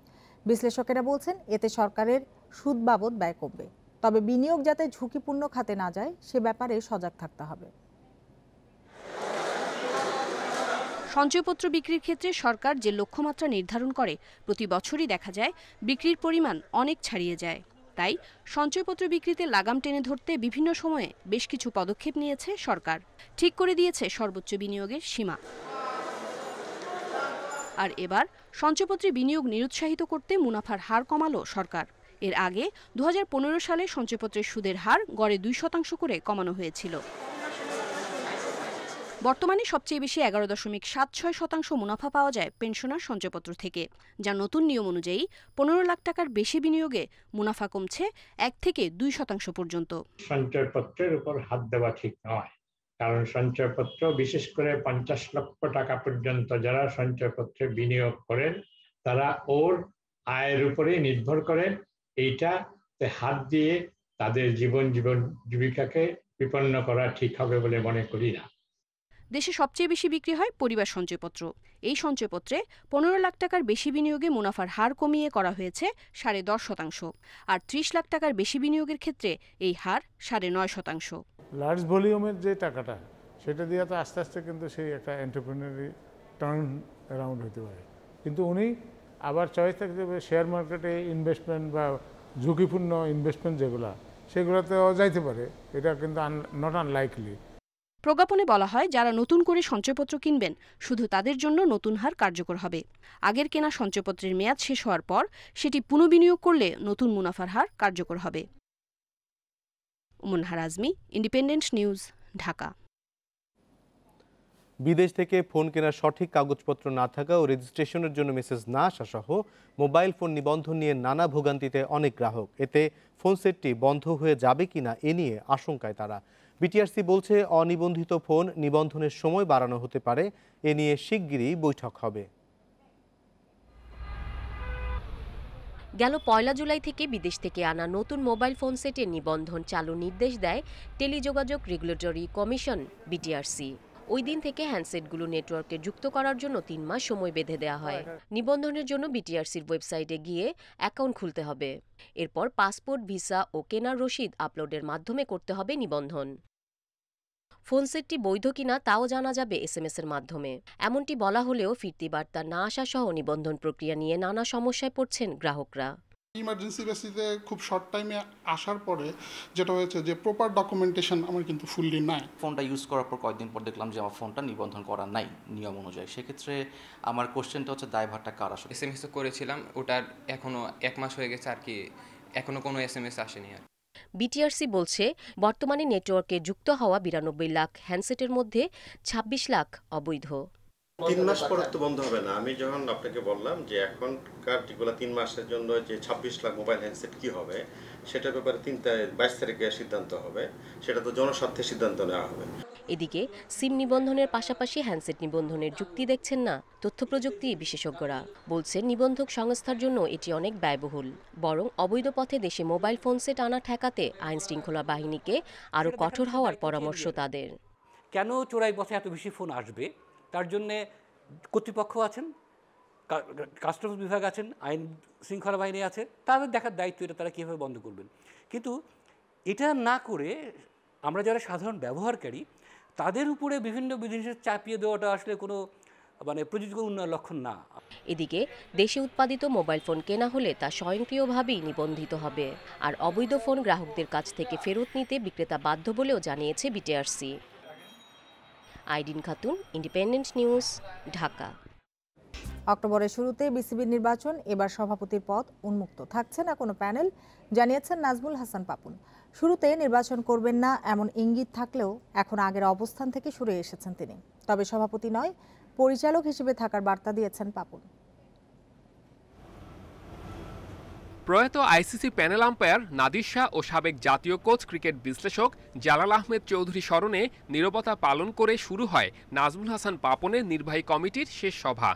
বিশ্লেষকেরা বলছেন এতে সরকারের সুদ বাবদ ব্যয় কমবে, তবে বিনিয়োগ যাতে ঝুঁকিপূর্ণ খাতে না যায় সে ব্যাপারে সজাগ থাকতে হবে। সঞ্চয়পত্র বিক্রির ক্ষেত্রে সরকার যে লক্ষ্যমাত্রা নির্ধারণ করে প্রতি বছরই দেখা যায় বিক্রির পরিমাণ অনেক ছাড়িয়ে যায়। তাই সঞ্চয়পত্র বিক্রিতে লাগাম টেনে ধরতে বিভিন্ন সময়ে বেশ কিছু পদক্ষেপ নিয়েছে সরকার। ঠিক করে দিয়েছে সর্বোচ্চ বিনিয়োগের সীমা। আর এবার সঞ্চয়পত্রে বিনিয়োগ নিরুৎসাহিত করতে মুনাফার হার কমালো সরকার। এর আগে 2015 সালে সঞ্চয়পত্রের সুদের হার গড়ে 2% করে কমানো হয়েছিল। বর্তমানে সবচেয়ে বেশি 11.76% মুনাফা পাওয়া যায় পেনশনার সঞ্চয়পত্র থেকে, যা নতুন নিয়ম অনুযায়ী 15 লাখ টাকার বেশি বিনিয়োগে মুনাফা কমছে 1 থেকে 2% পর্যন্ত। সঞ্চয়পত্রের উপর হাত দেওয়া ঠিক নয়, কারণ সঞ্চয়পত্র বিশেষ করে 50 লক্ষ টাকা পর্যন্ত যারা সঞ্চয়পত্রে বিনিয়োগ করেন তারা ওর আয়ের উপরে নির্ভর করেন। এইটাতে হাত দিয়ে তাদের জীবিকাকে বিপন্ন করা ঠিক হবে বলে মনে করি না। দেশে সবচেয়ে বেশি বিক্রি হয় পরিবার সঞ্চয়পত্র। এই সঞ্চয়পত্রে 15 লাখ টাকার বেশি বিনিয়োগে মুনাফার হার কমিয়ে করা হয়েছে 10.5%, আর 30 লাখ টাকার বেশি বিনিয়োগের ক্ষেত্রে এই হার 9.5%। লার্জ ভলিউমের যে টাকাটা সেটা দিয়ে তো আস্তে আস্তে কিন্তু সেই একটা এন্টারপ্রেনারি টার্ন অ্যারাউন্ড হতে পারে, কিন্তু উনি আবার চয়েস থাকতে হবে শেয়ার মার্কেটে ইনভেস্টমেন্ট বা ঝুঁকিপূর্ণ ইনভেস্টমেন্ট যেগুলো সেগুলোতেও যাইতে পারে। এটা কিন্তু নট আনলাইকলি। প্রজ্ঞাপনে বলা হয় যারা নতুন করে সঞ্চয়পত্র কিনবেন শুধু তাদের জন্য নতুন হার কার্যকর হবে। আগের কেনা সঞ্চয়পত্রের মেয়াদ শেষ হওয়ার পর সেটি পুনঃবিনিয়োগ করলে নতুন মুনাফার হার কার্যকর হবে। উমন হারাজমি, ইন্ডিপেন্ডেন্ট নিউজ, ঢাকা। বিদেশ থেকে ফোন কেনার সঠিক কাগজপত্র না থাকা ও রেজিস্ট্রেশনের জন্য মেসেজ না আসা সহ মোবাইল ফোন নিবন্ধন নিয়ে নানা ভোগান্তিতে অনেক গ্রাহক। এতে ফোন সেটটি বন্ধ হয়ে যাবে কিনা এ নিয়ে আশঙ্কায় তারা। বিটিআরসি বলছে অনিবন্ধিত ফোন নিবন্ধনের সময় বাড়ানো হতে পারে। এ নিয়ে শিগগিরই বৈঠক হবে। গেল ১ জুলাই থেকে বিদেশ থেকে আনা নতুন মোবাইল ফোন সেটের নিবন্ধন চালু নির্দেশ দেয় টেলিযোগাযোগ রেগুলেটরি কমিশন বিটিআরসি। ওই দিন থেকে হ্যান্ডসেটগুলো নেটওয়ার্কে যুক্ত করার জন্য 3 মাস সময় বেঁধে দেওয়া হয়। নিবন্ধনের জন্য বিটিআরসির ওয়েবসাইটে গিয়ে অ্যাকাউন্ট খুলতে হবে। এরপর পাসপোর্ট, ভিসা ও কেনার রসিদ আপলোডের মাধ্যমে করতে হবে নিবন্ধন। ফোন সেটটি বৈধ কিনা তাও জানা যাবে SMS এর মাধ্যমে। এমনটি বলা হলেও ফিরতি বার্তা না আসা সহ নিবন্ধন প্রক্রিয়া নিয়ে নানা সমস্যায় পড়ছেন গ্রাহকরা। ইমার্জেন্সি বেসিসে খুব শর্ট টাইমে আসার পরে যেটা হয়েছে যে প্রপার ডকুমেন্টেশন আমার কিন্তু ফুললি নাই। ফোনটা ইউজ করার পর কয়েকদিন পর দেখলাম যে আমার ফোনটা নিবন্ধন করা নাই নিয়ম অনুযায়ী। সেক্ষেত্রে আমার কোশ্চেনটা হচ্ছে দায়ভারটা কার আসলে? SMS করেছিলাম, ওটার এখনো 1 মাস হয়ে গেছে আর কি, এখনো কোনো SMS আসেনি। বিটিআরসি বলছে বর্তমানে নেটওয়ার্কে যুক্ত হওয়া ৯২ লাখ হ্যান্ডসেটের মধ্যে ২৬ লাখ অবৈধ। 3 মাস পর তো বন্ধ হবে না। আমি যখন আপনাকে বললাম যে এখনকার যেগুলো 3 মাসের জন্য যে ২৬ লাখ মোবাইল হ্যান্ডসেট কি হবে সেটার ব্যাপারে 22 তারিখে সিদ্ধান্ত হবে। সেটা তো জনস্বার্থে সিদ্ধান্ত নেওয়া হবে। এদিকে সিম নিবন্ধনের পাশাপাশি হ্যান্ডসেট নিবন্ধনের যুক্তি দেখছেন না তথ্যপ্রযুক্তি বিশেষজ্ঞরা। বলছেন নিবন্ধক সংস্থার জন্য এটি অনেক ব্যয়বহুল, বরং অবৈধ পথে দেশে মোবাইল ফোন সেট আনা ঠেকাতে আইন শৃঙ্খলা বাহিনীকে আরও কঠোর হওয়ার পরামর্শ তাদের। কেন চোরাই পথে এত বেশি ফোন আসবে তার জন্য কর্তৃপক্ষ আছেন, কাস্টমস বিভাগ আছেন, আইন শৃঙ্খলা বাহিনী আছে, তাদের দেখার দায়িত্ব এটা তারা কীভাবে বন্ধ করবেন। কিন্তু এটা না করে আমরা যারা সাধারণ ব্যবহারকারী তাদের উপরে বিভিন্ন বিধিনিষেধ চাপিয়ে দেওয়াটা আসলে কোনো মানে প্রযুক্তি উন্নয়ন লক্ষণ না। এদিকে দেশে উৎপাদিত মোবাইল ফোন কেনা হলে তা স্বয়ংক্রিয়ভাবেই নিবন্ধিত হবে, আর অবৈধ ফোন গ্রাহকদের কাছ থেকে ফেরত নিতে বিক্রেতা বাধ্য বলেও জানিয়েছে BTRC. আইডিন Khatun, independent news, Dhaka. অক্টোবরের শুরুতে বিসিবি নির্বাচন, এবার সভাপতির পদ উন্মুক্ত থাকছে না কোনো প্যানেল, জানিয়েছেন নাজমুল হাসান পাপুন। শুরুতে নির্বাচন করবেন না এমন ইঙ্গিত থাকলেও এখন আগের অবস্থান থেকে সরে এসেছেন তিনি। তবে সভাপতি নয়, পরিচালক হিসেবে থাকার বার্তা দিয়েছেন পাপুন। প্রয়াত ICC panel umpire Nadir Shah ও সাবেক জাতীয় কোচ ক্রিকেট বিশ্লেষক জালাল আহমেদ চৌধুরী স্মরণে নীরবতা পালন করে শুরু হয় নাজমুল হাসান পাপনের নির্বাহী কমিটির শেষ সভা।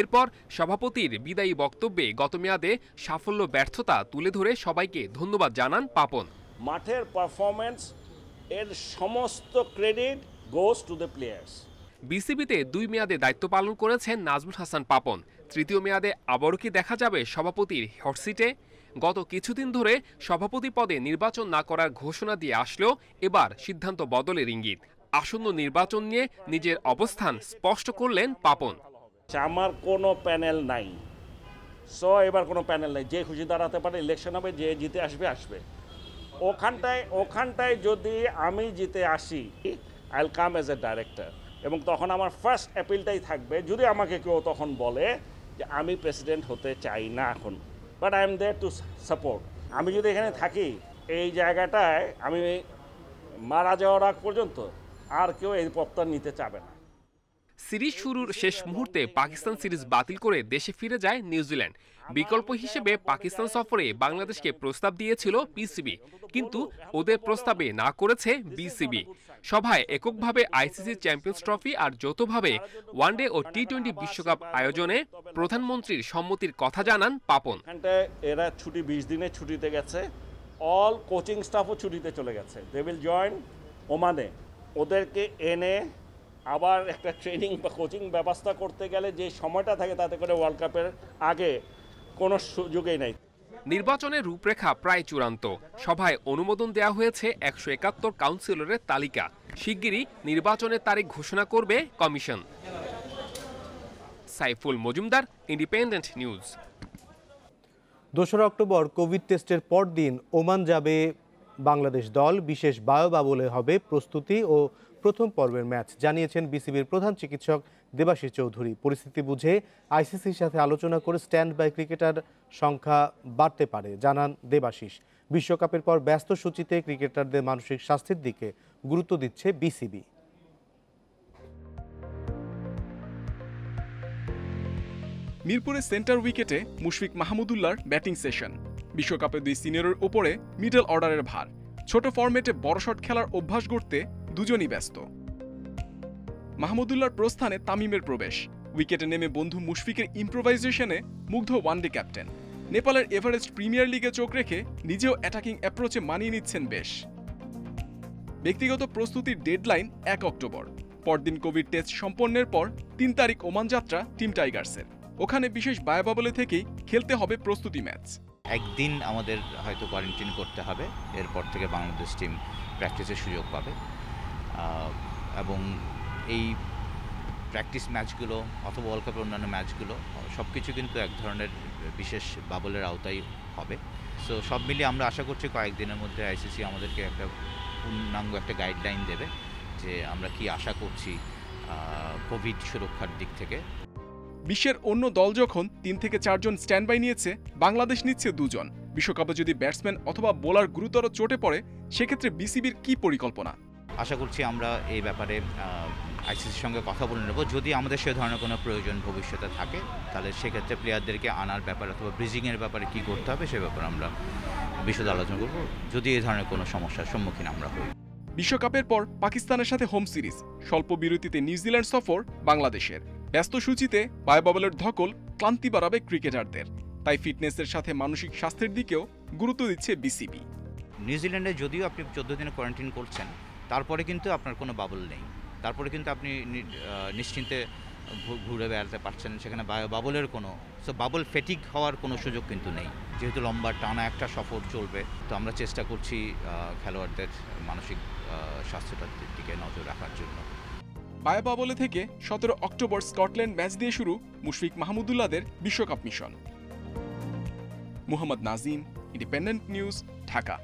এরপর সভাপতির বিদায়ী বক্তব্যে গত মেয়াদে সাফল্য ব্যর্থতা তুলে ধরে সবাইকে ধন্যবাদ জানান পাপন। মাঠের পারফরম্যান্স এর সমস্ত credit goes to the players. বিসিবিতে দুই মেয়াদে দায়িত্ব পালন করেছেন নাজমুল হাসান পাপন। তৃতীয় মেয়াদে আবারও কি দেখা যাবে সভাপতির হটসিটে? গত কিছুদিন ধরে সভাপতি পদে নির্বাচন না করার ঘোষণা দিয়ে আসলেও এবার সিদ্ধান্ত বদলের ইঙ্গিত। আসন্ন নির্বাচন নিয়ে নিজের অবস্থান স্পষ্ট করলেন পাপন। আমার কোনো প্যানেল নাই, সো এবার কোনো প্যানেল নাই, যে খুশি দাঁড়াতে পারে, ইলেকশন হবে, যে জিতে আসবে আসবে। ওখানটায় যদি আমি জিতে আসি, I will come as a director, এবং তখন আমার ফার্স্ট অ্যাপিলটাই থাকবে। যদি আমাকে কেউ তখন বলে যে আমি প্রেসিডেন্ট হতে চাই না এখন, but I am there to support, আমি যদি এখানে থাকি এই জায়গাটায় আমি মারা যাওয়ার আগ পর্যন্ত আর কেউ এই পদটা নিতে চাবে না। সিরিজ শুরুর শেষ মুহূর্তে পাকিস্তান সিরিজ বাতিল করে দেশে ফিরে যায় নিউজিল্যান্ড। বিকল্প হিসেবে পাকিস্তান সফরে বাংলাদেশকে প্রস্তাব দিয়েছিল পিসিবি, কিন্তু ওদের প্রস্তাবে না করেছে বিসিবি। সভায় এককভাবে আইসিসি চ্যাম্পিয়ন্স ট্রফি আর যৌথভাবে ওয়ানডে ও টি-20 বিশ্বকাপ আয়োজনে প্রধানমন্ত্রীর সম্মতির কথা জানান পাপন। এরা ছুটি 20 দিনে ছুটিতে গেছে, অল কোচিং স্টাফও ছুটিতে চলে গেছে। দে উইল জয়েন ওমানে। ওদেরকে এনে আবার একটা ট্রেনিং বা কোচিং ব্যবস্থা করতে গেলে যে সময়টা থাকে তাতে করে ওয়ার্ল্ড কাপের আগে কোনো সুযোগই নাই। নির্বাচনের রূপরেখা প্রায় চূড়ান্ত। সভায় অনুমোদন দেওয়া হয়েছে 171 কাউন্সিলরের তালিকা। শিগগিরই নির্বাচনের তারিখ ঘোষণা করবে commission. Saiful Majumdar, independent news. 2 October Covid টেস্টের পর দিন ওমান যাবে বাংলাদেশ দল। বিশেষ বায়োবাবলে হবে প্রস্তুতি ও প্রথম পর্বের ম্যাচ, জানিয়েছেন বিসিবির প্রধান চিকিৎসক দেবাশিস চৌধুরী। পরিস্থিতি বুঝে আইসিসির সাথে আলোচনা করে স্ট্যান্ড বাই ক্রিকেটার সংখ্যা বাড়তে পারে, জানান দেবাশিস। বিশ্বকাপের পর ব্যস্ত সূচিতে ক্রিকেটারদের মানসিক স্বাস্থ্যের দিকে গুরুত্ব দিচ্ছে বিসিবি। মিরপুরে সেন্টার উইকেটে মুশফিক মাহমুদুল্লাহর ব্যাটিং সেশন। বিশ্বকাপে দুই সিনিয়রের ওপরে মিডল অর্ডারের ভার। ছোট ফরম্যাটে বড় শট খেলার অভ্যাস গড়তে দুজনই ব্যস্ত। মাহমুদুল্লাহর প্রস্থানে তামিমের প্রবেশ। উইকেটে নেমে বন্ধু মুশফিকের ইম্প্রোভাইজেশনে মুগ্ধ ওয়ানডে ক্যাপ্টেন। নেপালের এভারেস্ট প্রিমিয়ার লিগে চোখ রেখে নিজেও অ্যাটাকিং অ্যাপ্রোচে মানিয়ে নিচ্ছেন বেশ। ব্যক্তিগত প্রস্তুতির ডেডলাইন 1 অক্টোবর। পরদিন কোভিড টেস্ট সম্পন্নের পর 3 তারিখ ওমান যাত্রা টিম টাইগার্সের। ওখানে বিশেষ বায়োবাবলে থেকেই খেলতে হবে প্রস্তুতি ম্যাচ। একদিন আমাদের হয়তো কোয়ারেন্টাইন করতে হবে, এরপর থেকে বাংলাদেশ টিম প্র্যাকটিসের সুযোগ পাবে। এবং এই প্র্যাকটিস ম্যাচগুলো অথবা ওয়ার্ল্ড কাপের অন্যান্য ম্যাচগুলো সব কিছু কিন্তু এক ধরনের বিশেষ বাবলের আওতায় হবে। সো সব মিলিয়ে আমরা আশা করছি কয়েকদিনের মধ্যে আইসিসি আমাদেরকে একটা পূর্ণাঙ্গ একটা গাইডলাইন দেবে যে আমরা কি আশা করছি কোভিড সুরক্ষার দিক থেকে। বিশ্বের অন্য দল যখন 3 থেকে 4 জন স্ট্যান্ড বাই নিয়েছে, বাংলাদেশ নিচ্ছে 2 জন। বিশ্বকাপে যদি ব্যাটসম্যান অথবা বোলার গুরুতর চোটে পড়ে সেক্ষেত্রে বিসিবির কি পরিকল্পনা? আশা করছি আমরা এই ব্যাপারে আইসিসির সঙ্গে কথা বলে নেব। যদি আমাদের সে ধরনের কোনো প্রয়োজন ভবিষ্যতে থাকে তাহলে সেক্ষেত্রে প্লেয়ারদেরকে আনার ব্যাপারে অথবা ব্রিজিংয়ের ব্যাপারে কী করতে হবে সে ব্যাপারে আমরা বিশদ আলোচনা করব, যদি এই ধরনের কোনো সমস্যার সম্মুখীন আমরা হই। বিশ্বকাপের পর পাকিস্তানের সাথে হোম সিরিজ, স্বল্প বিরতিতে নিউজিল্যান্ড সফর বাংলাদেশের। ব্যস্ত সূচিতে বায়োবাবলের ধকল ক্লান্তি বাড়াবে ক্রিকেটারদের, তাই ফিটনেসের সাথে মানসিক স্বাস্থ্যের দিকেও গুরুত্ব দিচ্ছে বিসিবি। নিউজিল্যান্ডে যদিও আপনি 14 দিনে কোয়ারেন্টাইন করছেন, তারপরে কিন্তু আপনার কোনো বাবল নেই, তারপরে কিন্তু আপনি নিশ্চিন্তে ঘুরে বেড়াতে পারছেন সেখানে বাবলের কোনো সো বাবল ফেটিক হওয়ার কোনো সুযোগ কিন্তু নেই যেহেতু লম্বা টানা একটা সফর চলবে তো আমরা চেষ্টা করছি খেলোয়াড়দের মানসিক স্বাস্থ্যটার দিকে নজর রাখার জন্য। বায়ো বাবলে থেকে ১৭ অক্টোবর স্কটল্যান্ড ম্যাচ দিয়ে শুরু মুশফিক মাহমুদুল্লাহদের বিশ্বকাপ mission. Mohammad Nazim, independent news, Dhaka.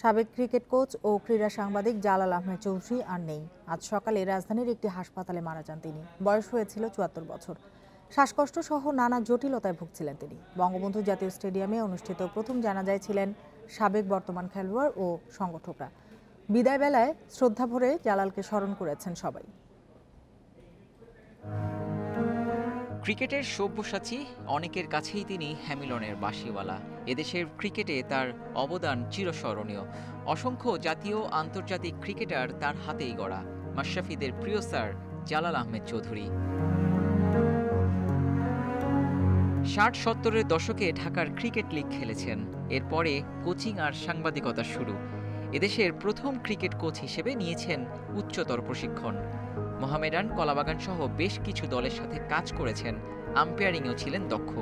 সাবেক ক্রিকেট কোচ ও ক্রীড়া সাংবাদিক জালাল আহমেদ চৌধুরী আর নেই। আজ সকালে রাজধানীর একটি হাসপাতালে মারা যান তিনি। বয়স হয়েছিল ৭৪ বছর। শ্বাসকষ্ট সহ নানা জটিলতায় ভুগছিলেন তিনি। বঙ্গবন্ধু জাতীয় স্টেডিয়ামে অনুষ্ঠিত প্রথম জানাজায় ছিলেন সাবেক বর্তমান খেলোয়াড় ও সংগঠকরা। বিদায় বেলায় শ্রদ্ধা ভরে জালালকে স্মরণ করেছেন সবাই। ক্রিকেটের সব্যসাচী, অনেকের কাছেই তিনি হ্যামিলনের বাঁশিওয়ালা। এদেশের ক্রিকেটে তার অবদান চিরস্মরণীয়। অসংখ্য জাতীয় আন্তর্জাতিক ক্রিকেটার তার হাতেই গড়া। মাশরাফিদের প্রিয় স্যার জালাল আহমেদ চৌধুরী। ৬০-৭০-এর দশকে ঢাকার ক্রিকেট লীগ খেলেছেন। এরপরে কোচিং আর সাংবাদিকতা শুরু। এদেশের প্রথম ক্রিকেট কোচ হিসেবে নিয়েছেন উচ্চতর প্রশিক্ষণ। মোহামেডান, কলাবাগান সহ বেশ কিছু দলের সাথে কাজ করেছেন। আম্পায়ারিংও ছিলেন দক্ষ।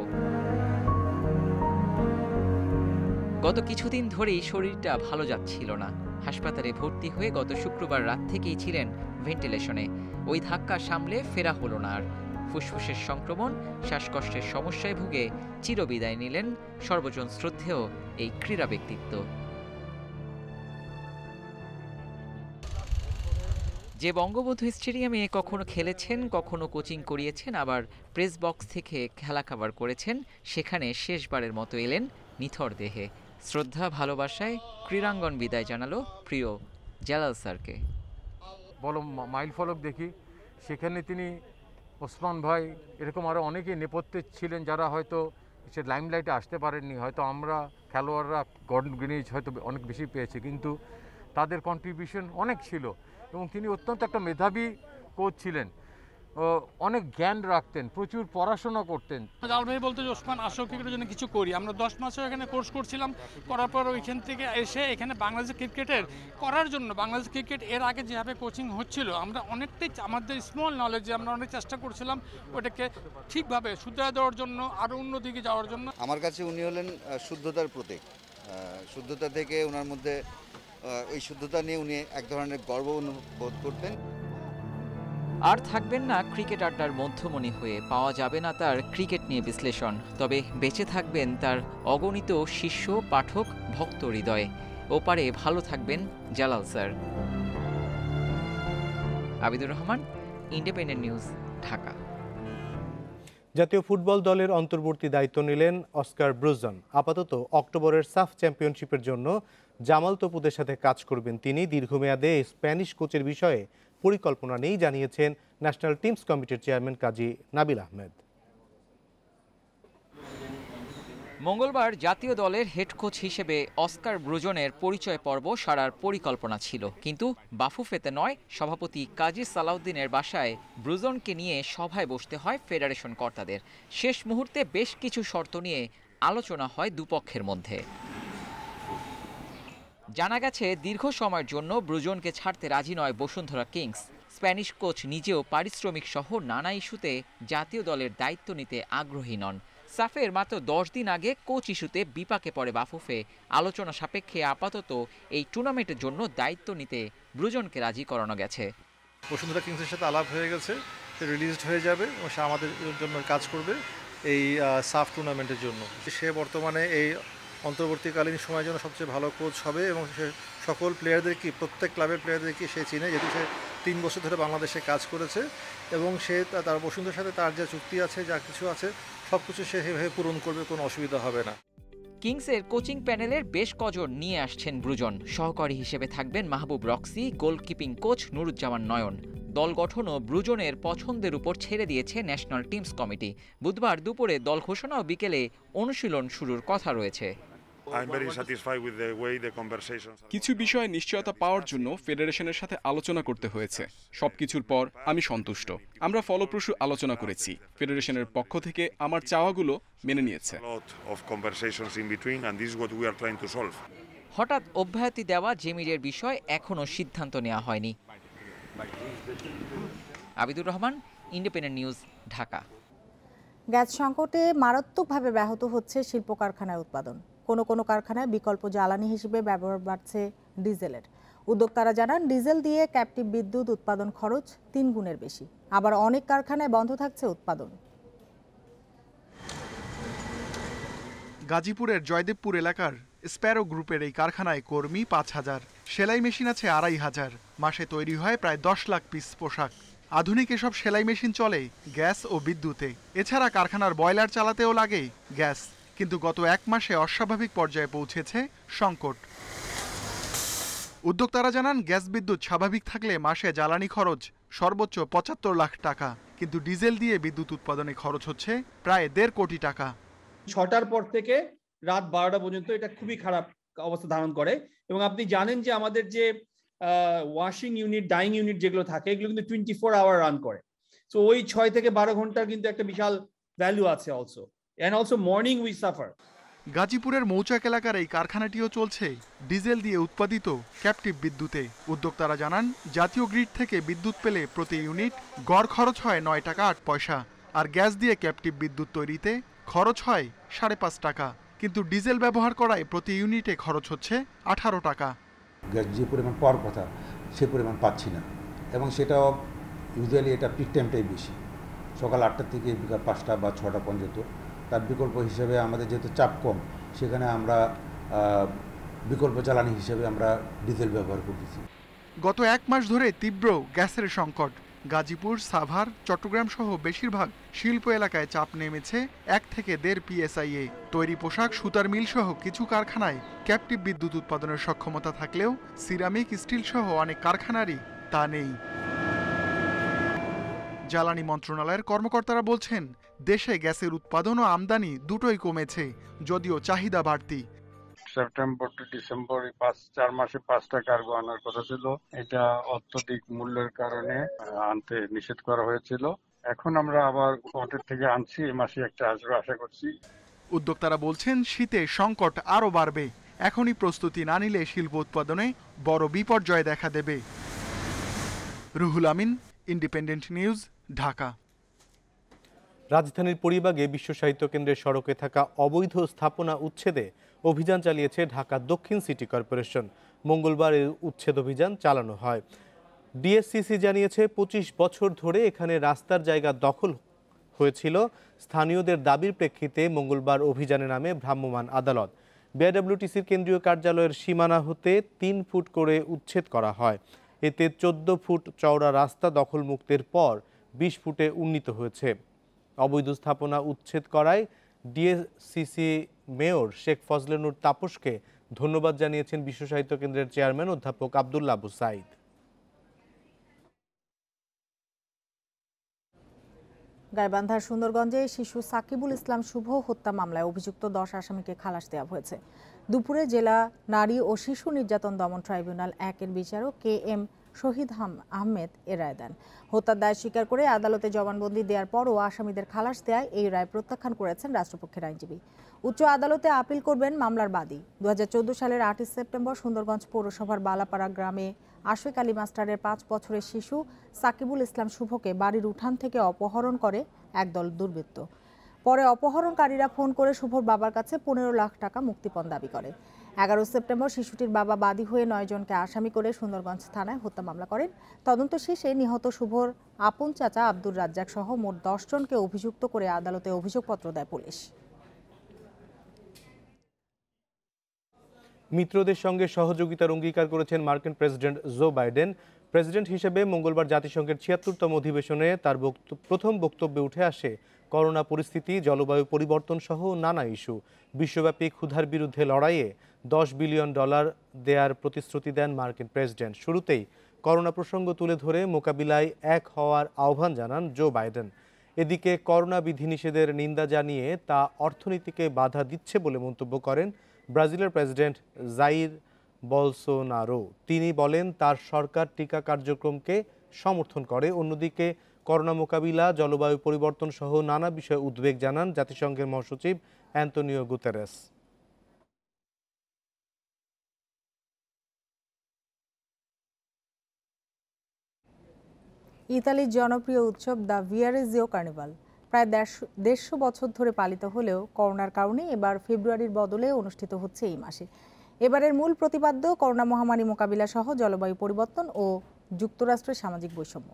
গত কিছুদিন ধরেই শরীরটা ভালো যাচ্ছিল না। হাসপাতালে ভর্তি হয়ে গত শুক্রবার রাত থেকেই ছিলেন ভেন্টিলেশনে। ওই ধাক্কা সামলে ফেরা হলো না আর। ফুসফুসের সংক্রমণ, শ্বাসকষ্টের সমস্যায় ভুগে চিরবিদায় নিলেন সর্বজন শ্রদ্ধেয় এই ক্রীড়া ব্যক্তিত্ব। যে বঙ্গবন্ধু স্টেডিয়ামে কখনো খেলেছেন, কখনো কোচিং করিয়েছেন, আবার প্রেস বক্স থেকে খেলা কভার করেছেন, সেখানে শেষবারের মতো এলেন নিথর দেহে। শ্রদ্ধা ভালোবাসায় ক্রীড়াঙ্গন বিদায় জানালো প্রিয় জালাল স্যারকে। বলো মাইল ফলক দেখি, সেখানে তিনি, ওসমান ভাই, এরকম আরও অনেকেই নেপথ্যে ছিলেন যারা হয়তো সে লাইমলাইটে আসতে পারেননি। হয়তো আমরা খেলোয়াড়রা গর্ডন গ্রিনিজ হয়তো অনেক বেশি পেয়েছি, কিন্তু তাদের কন্ট্রিবিউশন অনেক ছিল। এবং তিনি অত্যন্ত একটা মেধাবী কোচ ছিলেন, অনেক জ্ঞান রাখতেন, প্রচুর পড়াশোনা করতেন। জালাল ভাই বলতো যে ওসমান আসো ক্রিকেটের জন্য কিছু করি। আমরা 10 মাসের এখানে কোর্স করছিলাম, করার পর ওইখান থেকে এসে এখানে বাংলাদেশ ক্রিকেটের করার জন্য, বাংলাদেশ ক্রিকেট এর আগে যেভাবে কোচিং হচ্ছিল আমরা অনেকটাই আমাদের স্মল নলেজে আমরা অনেক চেষ্টা করছিলাম ওটাকে ঠিকভাবে শুদ্ধতা দেওয়ার জন্য, আরও অন্যদিকে যাওয়ার জন্য। আমার কাছে উনি হলেন শুদ্ধতার প্রতীক। শুদ্ধতা থেকে ওনার মধ্যে ওই শুদ্ধতা নিয়ে উনি এক ধরনের গর্ব অনুভব করতেন। আর থাকবেন না ক্রিকেট আড্ডার মধ্যমণি হয়ে, পাওয়া যাবে না তার ক্রিকেট নিয়ে বিশ্লেষণ, তবে বেঁচে থাকবেন তার অগণিত শিষ্য, পাঠক, ভক্ত হৃদয়ে। ওপারে ভালো থাকবেন Jalal sir. Abidur Rahman, independent news, Dhaka. জাতীয় ফুটবল দলের অন্তর্বর্তী দায়িত্ব নিলেন অস্কার ব্রুজন। আপাতত অক্টোবরের সাফ চ্যাম্পিয়নশিপের জন্য জামাল তোপুদের সাথে কাজ করবেন তিনি। দীর্ঘমেয়াদে স্প্যানিশ কোচের বিষয়ে পরিকল্পনা নেই জানিয়েছেন ন্যাশনাল টিমস কমিটির চেয়ারম্যান কাজী নাবিল আহমেদ। মঙ্গলবার জাতীয় দলের হেড কোচ হিসেবে অস্কার ব্রুজনের পরিচয় পর্ব সারার পরিকল্পনা ছিল, কিন্তু বাফুফেতে নয়, সভাপতি কাজী সালাউদ্দিনের বাসায় ব্রুজনকে নিয়ে সভায় বসতে হয় ফেডারেশন কর্তাদের। শেষ মুহূর্তে বেশ কিছু শর্ত নিয়ে আলোচনা হয় দুপক্ষের মধ্যে। জানা গেছে, দীর্ঘ সময়ের জন্য ব্রুজনকে ছাড়তে রাজি নয় বসুন্ধরা কিংস। স্প্যানিশ কোচ নিজেও পারিশ্রমিক সহ নানা ইস্যুতে জাতীয় দলের দায়িত্ব নিতে আগ্রহী নন। সাফের মাত্র ১০ দিন আগে কোচ ইস্যুতে বিপাকে পড়ে বাফুফে। আলোচনা সাপেক্ষে আপাতত এই টুর্নামেন্টের জন্য দায়িত্ব নিতে ব্রুজনকে রাজি করানো গেছে। বসুন্ধরা কিংসের সাথে আলাপ হয়ে গেছে, সে রিলিজড হয়ে যাবে এবং সে আমাদের জন্য কাজ করবে এই সাফ টুর্নামেন্টের জন্য। সে বর্তমানে এই অন্তর্বর্তীকালীন সময়ের জন্য সবচেয়ে ভালো কোচ হবে এবং সে সকল প্লেয়ারদেরকে, প্রত্যেক ক্লাবের প্লেয়ারদেরকে সে চিনে, যেহেতু সে 3 বছর ধরে বাংলাদেশে কাজ করেছে এবং সে তার বসুন্ধরার সাথে তার যা চুক্তি আছে, যা কিছু আছে, সব কিছু সে সেভাবে পূরণ করবে, কোনো অসুবিধা হবে না। কিংসের কোচিং প্যানেলের বেশ কজন নিয়ে আসছেন ব্রুজন। সহকারী হিসেবে থাকবেন মাহবুব রক্সি, গোলকিপিং কোচ নুরুজ্জামান নয়ন। দল গঠনও ব্রুজনের পছন্দের উপর ছেড়ে দিয়েছে ন্যাশনাল টিমস কমিটি। বুধবার দুপুরে দল ঘোষণা ও বিকেলে অনুশীলন শুরুর কথা রয়েছে। কিছু বিষয়ে নিশ্চয়তা পাওয়ার জন্য ফেডারেশনের সাথে আলোচনা করতে হয়েছে। সবকিছুর পর আমি সন্তুষ্ট। আমরা ফলপ্রসূ আলোচনা করেছি। ফেডারেশনের পক্ষ থেকে আমার চাওয়াগুলো মেনে নিয়েছে। হঠাৎ অব্যাহতি দেওয়া জেমিরের বিষয় এখনো সিদ্ধান্ত নেওয়া হয়নি। Abidur Rahman, independent news, Dhaka. Gas সংকটে মারাত্মকভাবে ব্যাহত হচ্ছে শিল্প কারখানার উৎপাদন। কোনো কোনো কারখানায় বিকল্প জ্বালানি হিসেবে ব্যবহার বাড়ছে ডিজেলের। উদ্যোক্তারা জানান, ডিজেল দিয়ে ক্যাপটিভ বিদ্যুৎ উৎপাদন খরচ 3 গুণের বেশি। আবার অনেক কারখানায় বন্ধ থাকছে উৎপাদন। গাজীপুরের জয়দেবপুর এলাকার স্প্যারো গ্রুপের এই কারখানায় কর্মী 5000, সেলাই মেশিন আছে 2500, মাসে তৈরি হয় প্রায় 10 লাখ পিস পোশাক। আধুনিক এসব সেলাই মেশিন চলে গ্যাস ও বিদ্যুতে। এছাড়া কারখানার বয়লার চালাতেও লাগে গ্যাস। কিন্তু গত 1 মাসে অস্বাভাবিক পর্যায়ে পৌঁছেছে সংকট। উদ্যোক্তারা জানান, গ্যাস বিদ্যুৎ স্বাভাবিক থাকলে মাসে জ্বালানি খরচ সর্বোচ্চ ৭৫ লাখ টাকা, কিন্তু ডিজেল দিয়ে বিদ্যুৎ উৎপাদনে খরচ হচ্ছে প্রায় 1.5 কোটি টাকা। 6টার পর থেকে রাত 12টা পর্যন্ত এটা খুবই খারাপ অবস্থা ধারণ করে। এবং আপনি জানেন যে আমাদের যে ওয়াশিং ইউনিট, ডাইং ইউনিট যেগুলো থাকে, এগুলো কিন্তু 24 আওয়ার রান করে। সো ওই 6 থেকে 12 ঘন্টার কিন্তু একটা বিশাল ভ্যালু আছে। Also morning we suffer. গাজীপুরের মৌচাক এলাকার এই কারখানাটিও চলছে ডিজেল দিয়ে উৎপাদিত ক্যাপটিভ বিদ্যুতে। উদ্যোক্তারা জানান, জাতীয় গ্রিড থেকে বিদ্যুৎ পেলে প্রতি ইউনিট গড় খরচ হয় ৯ টাকা ৮ পয়সা, আর গ্যাস দিয়ে ক্যাপটিভ বিদ্যুৎ তৈরিতে খরচ হয় ৫.৫ টাকা। কিন্তু ডিজেল ব্যবহার করায় প্রতি ইউনিটে খরচ হচ্ছে ১৮ টাকা। গ্যাস যে পরিমাণ পাওয়ার কথা সে পরিমাণ পাচ্ছি না, এবং সেটাও ইউজুয়ালি এটা পিক টাইমটাই বেশি, সকাল ৮টা থেকে বিকাল ৫টা বা ৬টা পর্যন্ত। তার বিকল্প হিসেবে আমাদের যেহেতু চাপ কম, সেখানে আমরা বিকল্প জ্বালানি হিসেবে আমরা ডিজেল ব্যবহার করতেছি। গত 1 মাস ধরে তীব্র গ্যাসের সংকট। গাজীপুর, সাভার, চট্টগ্রাম সহ বেশিরভাগ শিল্প এলাকায় চাপ নেমেছে 1 থেকে 1.5 PSI-এ। তৈরি পোশাক, সুতার মিল সহ কিছু কারখানায় ক্যাপটিভ বিদ্যুৎ উৎপাদনের সক্ষমতা থাকলেও সিরামিক, স্টিল সহ অনেক কারখানারই তা নেই। জ্বালানি মন্ত্রণালয়ের কর্মকর্তারা বলছেন, দেশে গ্যাসের উৎপাদন ও আমদানি দুটোই কমেছে, যদিও চাহিদা বাড়তি। সেপ্টেম্বর টু ডিসেম্বর এই 4 মাসে 5টা কার্গো আনার কথা ছিল, এটা অত্যধিক মূল্যের কারণে আনতে নিষেধ করা হয়েছিল। এখন আমরা আবার কোয়ার্টার থেকে আনছি, এই মাসে একটা আসবে আশা করছি। উদ্যোক্তারা বলছেন, শীতে সংকট আরও বাড়বে। এখনই প্রস্তুতি না নিলে শিল্প উৎপাদনে বড় বিপর্যয় দেখা দেবে। Ruhul Amin, independent news, Dhaka. রাজধানীর পরিবাগে বিশ্ব সাহিত্য কেন্দ্রের সড়কে থাকা অবৈধ স্থাপনা উচ্ছেদে অভিযান চালিয়েছে ঢাকা দক্ষিণ সিটি কর্পোরেশন। মঙ্গলবার এই উচ্ছেদ অভিযান চালানো হয়। ডিএসসিসি জানিয়েছে, 25 বছর ধরে এখানে রাস্তার জায়গা দখল হয়েছিল। স্থানীয়দের দাবির প্রেক্ষিতে মঙ্গলবার অভিযানে নামে ভ্রাম্যমাণ আদালত। বিআইডব্লিউটিসির কেন্দ্রীয় কার্যালয়ের সীমানা হতে 3 ফুট করে উচ্ছেদ করা হয়। এতে 14 ফুট চওড়া রাস্তা দখল মুক্তের পর 20 ফুটে উন্নীত হয়েছে। অবৈধ স্থাপনা উচ্ছেদ করায় ডিএসসিসি মেয়র শেখ ফজলেনুর তাপসকে ধন্যবাদ জানিয়েছেন বিশ্ব সাহিত্য কেন্দ্রের চেয়ারম্যান অধ্যাপক আব্দুল্লাহ আবু সাইদ। গাইবান্ধার সুন্দরগঞ্জে শিশু সাকিবুল ইসলাম শুভ হত্যা মামলায় অভিযুক্ত 10 আসামিকে খালাস দেওয়া হয়েছে। দুপুরে জেলা নারী ও শিশু নির্যাতন দমন ট্রাইব্যুনাল-1-এর বিচারক KM শহীদ আহমেদ এ রায় দেন। হত্যার দায় স্বীকার করে আদালতে জবানবন্দি দেওয়ার পরও আসামিদের খালাস দেয় এই রায় প্রত্যাখ্যান করেছেন রাষ্ট্রপক্ষের আইনজীবী। উচ্চ আদালতে আপিল করবেন মামলার বাদী। 2014 সালের 8 সেপ্টেম্বর সুন্দরগঞ্জ পৌরসভার বালাপাড়া গ্রামে আশফিক আলী মাস্টারের 5 বছরের শিশু সাকিবুল ইসলাম শুভকে বাড়ির উঠান থেকে অপহরণ করে একদল দুর্বৃত্ত। পরে অপহরণকারীরা ফোন করে শুভর বাবার কাছে 15 লাখ টাকা মুক্তিপণ দাবি করে। 11 সেপ্টেম্বর শিশুটির বাবা বাদী হয়ে 9 জনকে আসামি করে সুন্দরগঞ্জ থানায় হত্যা মামলা করেন। তদন্ত শেষে নিহত শুভর আপন চাচা আব্দুর রাজ্জাক সহ মোট 10 জনকে অভিযুক্ত করে আদালতে অভিযোগপত্র দেয় পুলিশ। মিত্রদের সঙ্গে সহযোগিতার অঙ্গীকার করেছেন মার্কিন প্রেসিডেন্ট জো বাইডেন। প্রেসিডেন্ট হিসেবে মঙ্গলবার জাতিসংঘের ৭৬তম অধিবেশনে তার প্রথম বক্তব্যে উঠে আসে করোনা পরিস্থিতি, জলবায়ু পরিবর্তন সহ নানা ইস্যু। বিশ্বব্যাপী ক্ষুধার বিরুদ্ধে লড়াইয়ে $10 বিলিয়ন দেয়ার প্রতিশ্রুতি দেন মার্কিন প্রেসিডেন্ট। শুরুতেই করোনা প্রসঙ্গ তুলে ধরে মোকাবিলায় এক হওয়ার আহ্বান জানান জো বাইডেন। এদিকে করোনা বিধিনিষেধের নিন্দা জানিয়ে তা অর্থনীতিকে বাধা দিচ্ছে বলে মন্তব্য করেন ব্রাজিলের প্রেসিডেন্ট জাইর বলসোনারো। তিনি বলেন, তার সরকার টিকা কার্যক্রমকে সমর্থন করে। অন্যদিকে করোনা মোকাবিলা, জলবায়ু পরিবর্তন সহ নানা বিষয়ে উদ্বেগ জানান জাতিসংঘের মহাসচিব অ্যান্টনিও গুতেরেস। इतालिर जनप्रिय उत्सव द वियारेजिओ कार्निवाल प्राय 150 বছর ধরে পালিত হলেও করোনার কারণে এবার ফেব্রুয়ারির বদলে অনুষ্ঠিত হচ্ছে এই মাসে। এবারের মূল প্রতিপাদ্য করোনা মহামারী মোকাবিলা সহ জলবায়ু পরিবর্তন ও যুক্তরাষ্ট্রের সামাজিক বৈষম্য।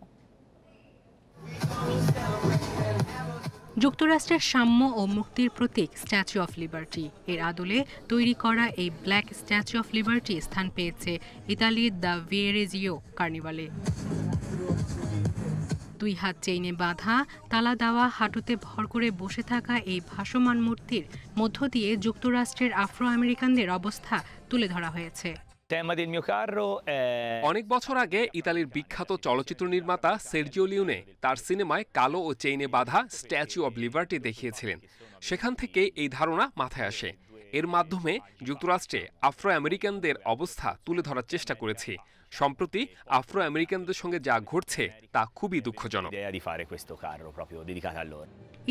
যুক্তরাষ্ট্রের সাম্য ও মুক্তির প্রতীক স্ট্যাচু অফ লিবার্টি এর আদলে তৈরি করা এই ব্ল্যাক স্ট্যাচু অফ লিবার্টি স্থান পেয়েছে ইতালির দ্য ভিয়ারেজিও কার্নিভালে। দুই হাত চেইনে বাঁধা, তালা দেওয়া, হাঁটুতে ভর করে বসে থাকা এই ভাসমান মূর্তির মধ্য দিয়ে যুক্তরাষ্ট্রের আফ্রো আমেরিকানদের অবস্থা তুলে ধরা হয়েছে। অনেক বছর আগে ইতালির বিখ্যাত চলচ্চিত্র নির্মাতা সের্জিও লিওনে তার সিনেমায় কালো ও চেইনে বাঁধা স্ট্যাচু অব লিবার্টি দেখিয়েছিলেন। সেখান থেকে এই ধারণা মাথায় আসে। এর মাধ্যমে যুক্তরাষ্ট্রে আফ্রো আমেরিকানদের অবস্থা তুলে ধরার চেষ্টা করেছি। সম্প্রতি আফ্রো আমেরিকানদের সঙ্গে যা ঘটছে তা খুবই দুঃখজনক।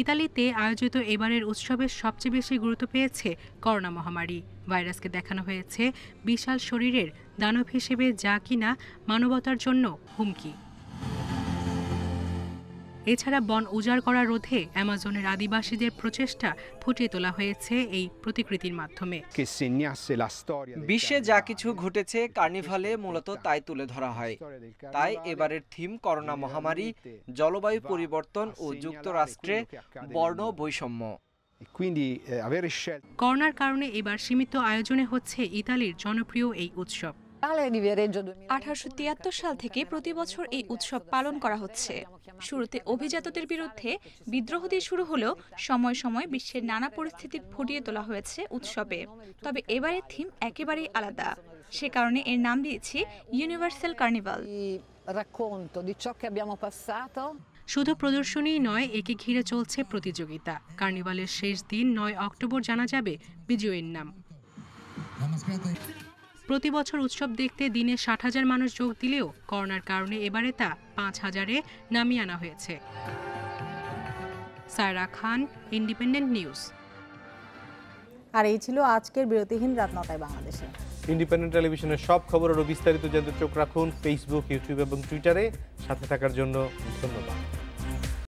ইতালিতে আয়োজিত এবারের উৎসবের সবচেয়ে বেশি গুরুত্ব পেয়েছে করোনা মহামারী। ভাইরাসকে দেখানো হয়েছে বিশাল শরীরের দানব হিসেবে, যা কিনা মানবতার জন্য হুমকি। এছাড়া বন উজাড় করা রোধে অ্যামাজনের আদিবাসীদের প্রচেষ্টা ফুটিয়ে তোলা হয়েছে এই প্রতিকৃতির মাধ্যমে। বিশ্বে যা কিছু ঘটেছে কার্নিভালে মূলত তাই তুলে ধরা হয়। তাই এবারের থিম করোনা মহামারী, জলবায়ু পরিবর্তন ও যুক্তরাষ্ট্রে বর্ণ বৈষম্য। করোনার কারণে এবার সীমিত আয়োজনে হচ্ছে ইতালির জনপ্রিয় এই উৎসব। 1873 সাল থেকে প্রতি বছর এই উৎসব পালন করা হচ্ছে। শুরুতে অভিজাতদের বিরুদ্ধে বিদ্রোহ দিয়ে শুরু হলেও সময় সময় বিশ্বের নানা পরিস্থিতি ফুটিয়ে তোলা হয়েছে উৎসবে। তবে এবারের থিম একেবারেই আলাদা, সে কারণে এর নাম দিয়েছি ইউনিভার্সাল কার্নিভাল। শুধু প্রদর্শনীই নয়, একে ঘিরে চলছে প্রতিযোগিতা। কার্নিভালের শেষ দিন 9 অক্টোবর জানা যাবে বিজয়ীর নাম। প্রতি বছর উৎসব দেখতে দিনে 60,000 মানুষ যোগ দিলেও করোনার কারণে এবারে তা 5,000-এ নামিয়ে আনা হয়েছে। Saira Khan, independent news. আর এই ছিল আজকের বিরতিহীন রাত 9টায় বাংলাদেশে। ইন্ডিপেন্ডেন্ট টেলিভিশনের সব খবর আরও বিস্তারিত জানতে চোখ রাখুন ফেসবুক, ইউটিউব এবং টুইটারে। সাথে থাকার জন্য ধন্যবাদ।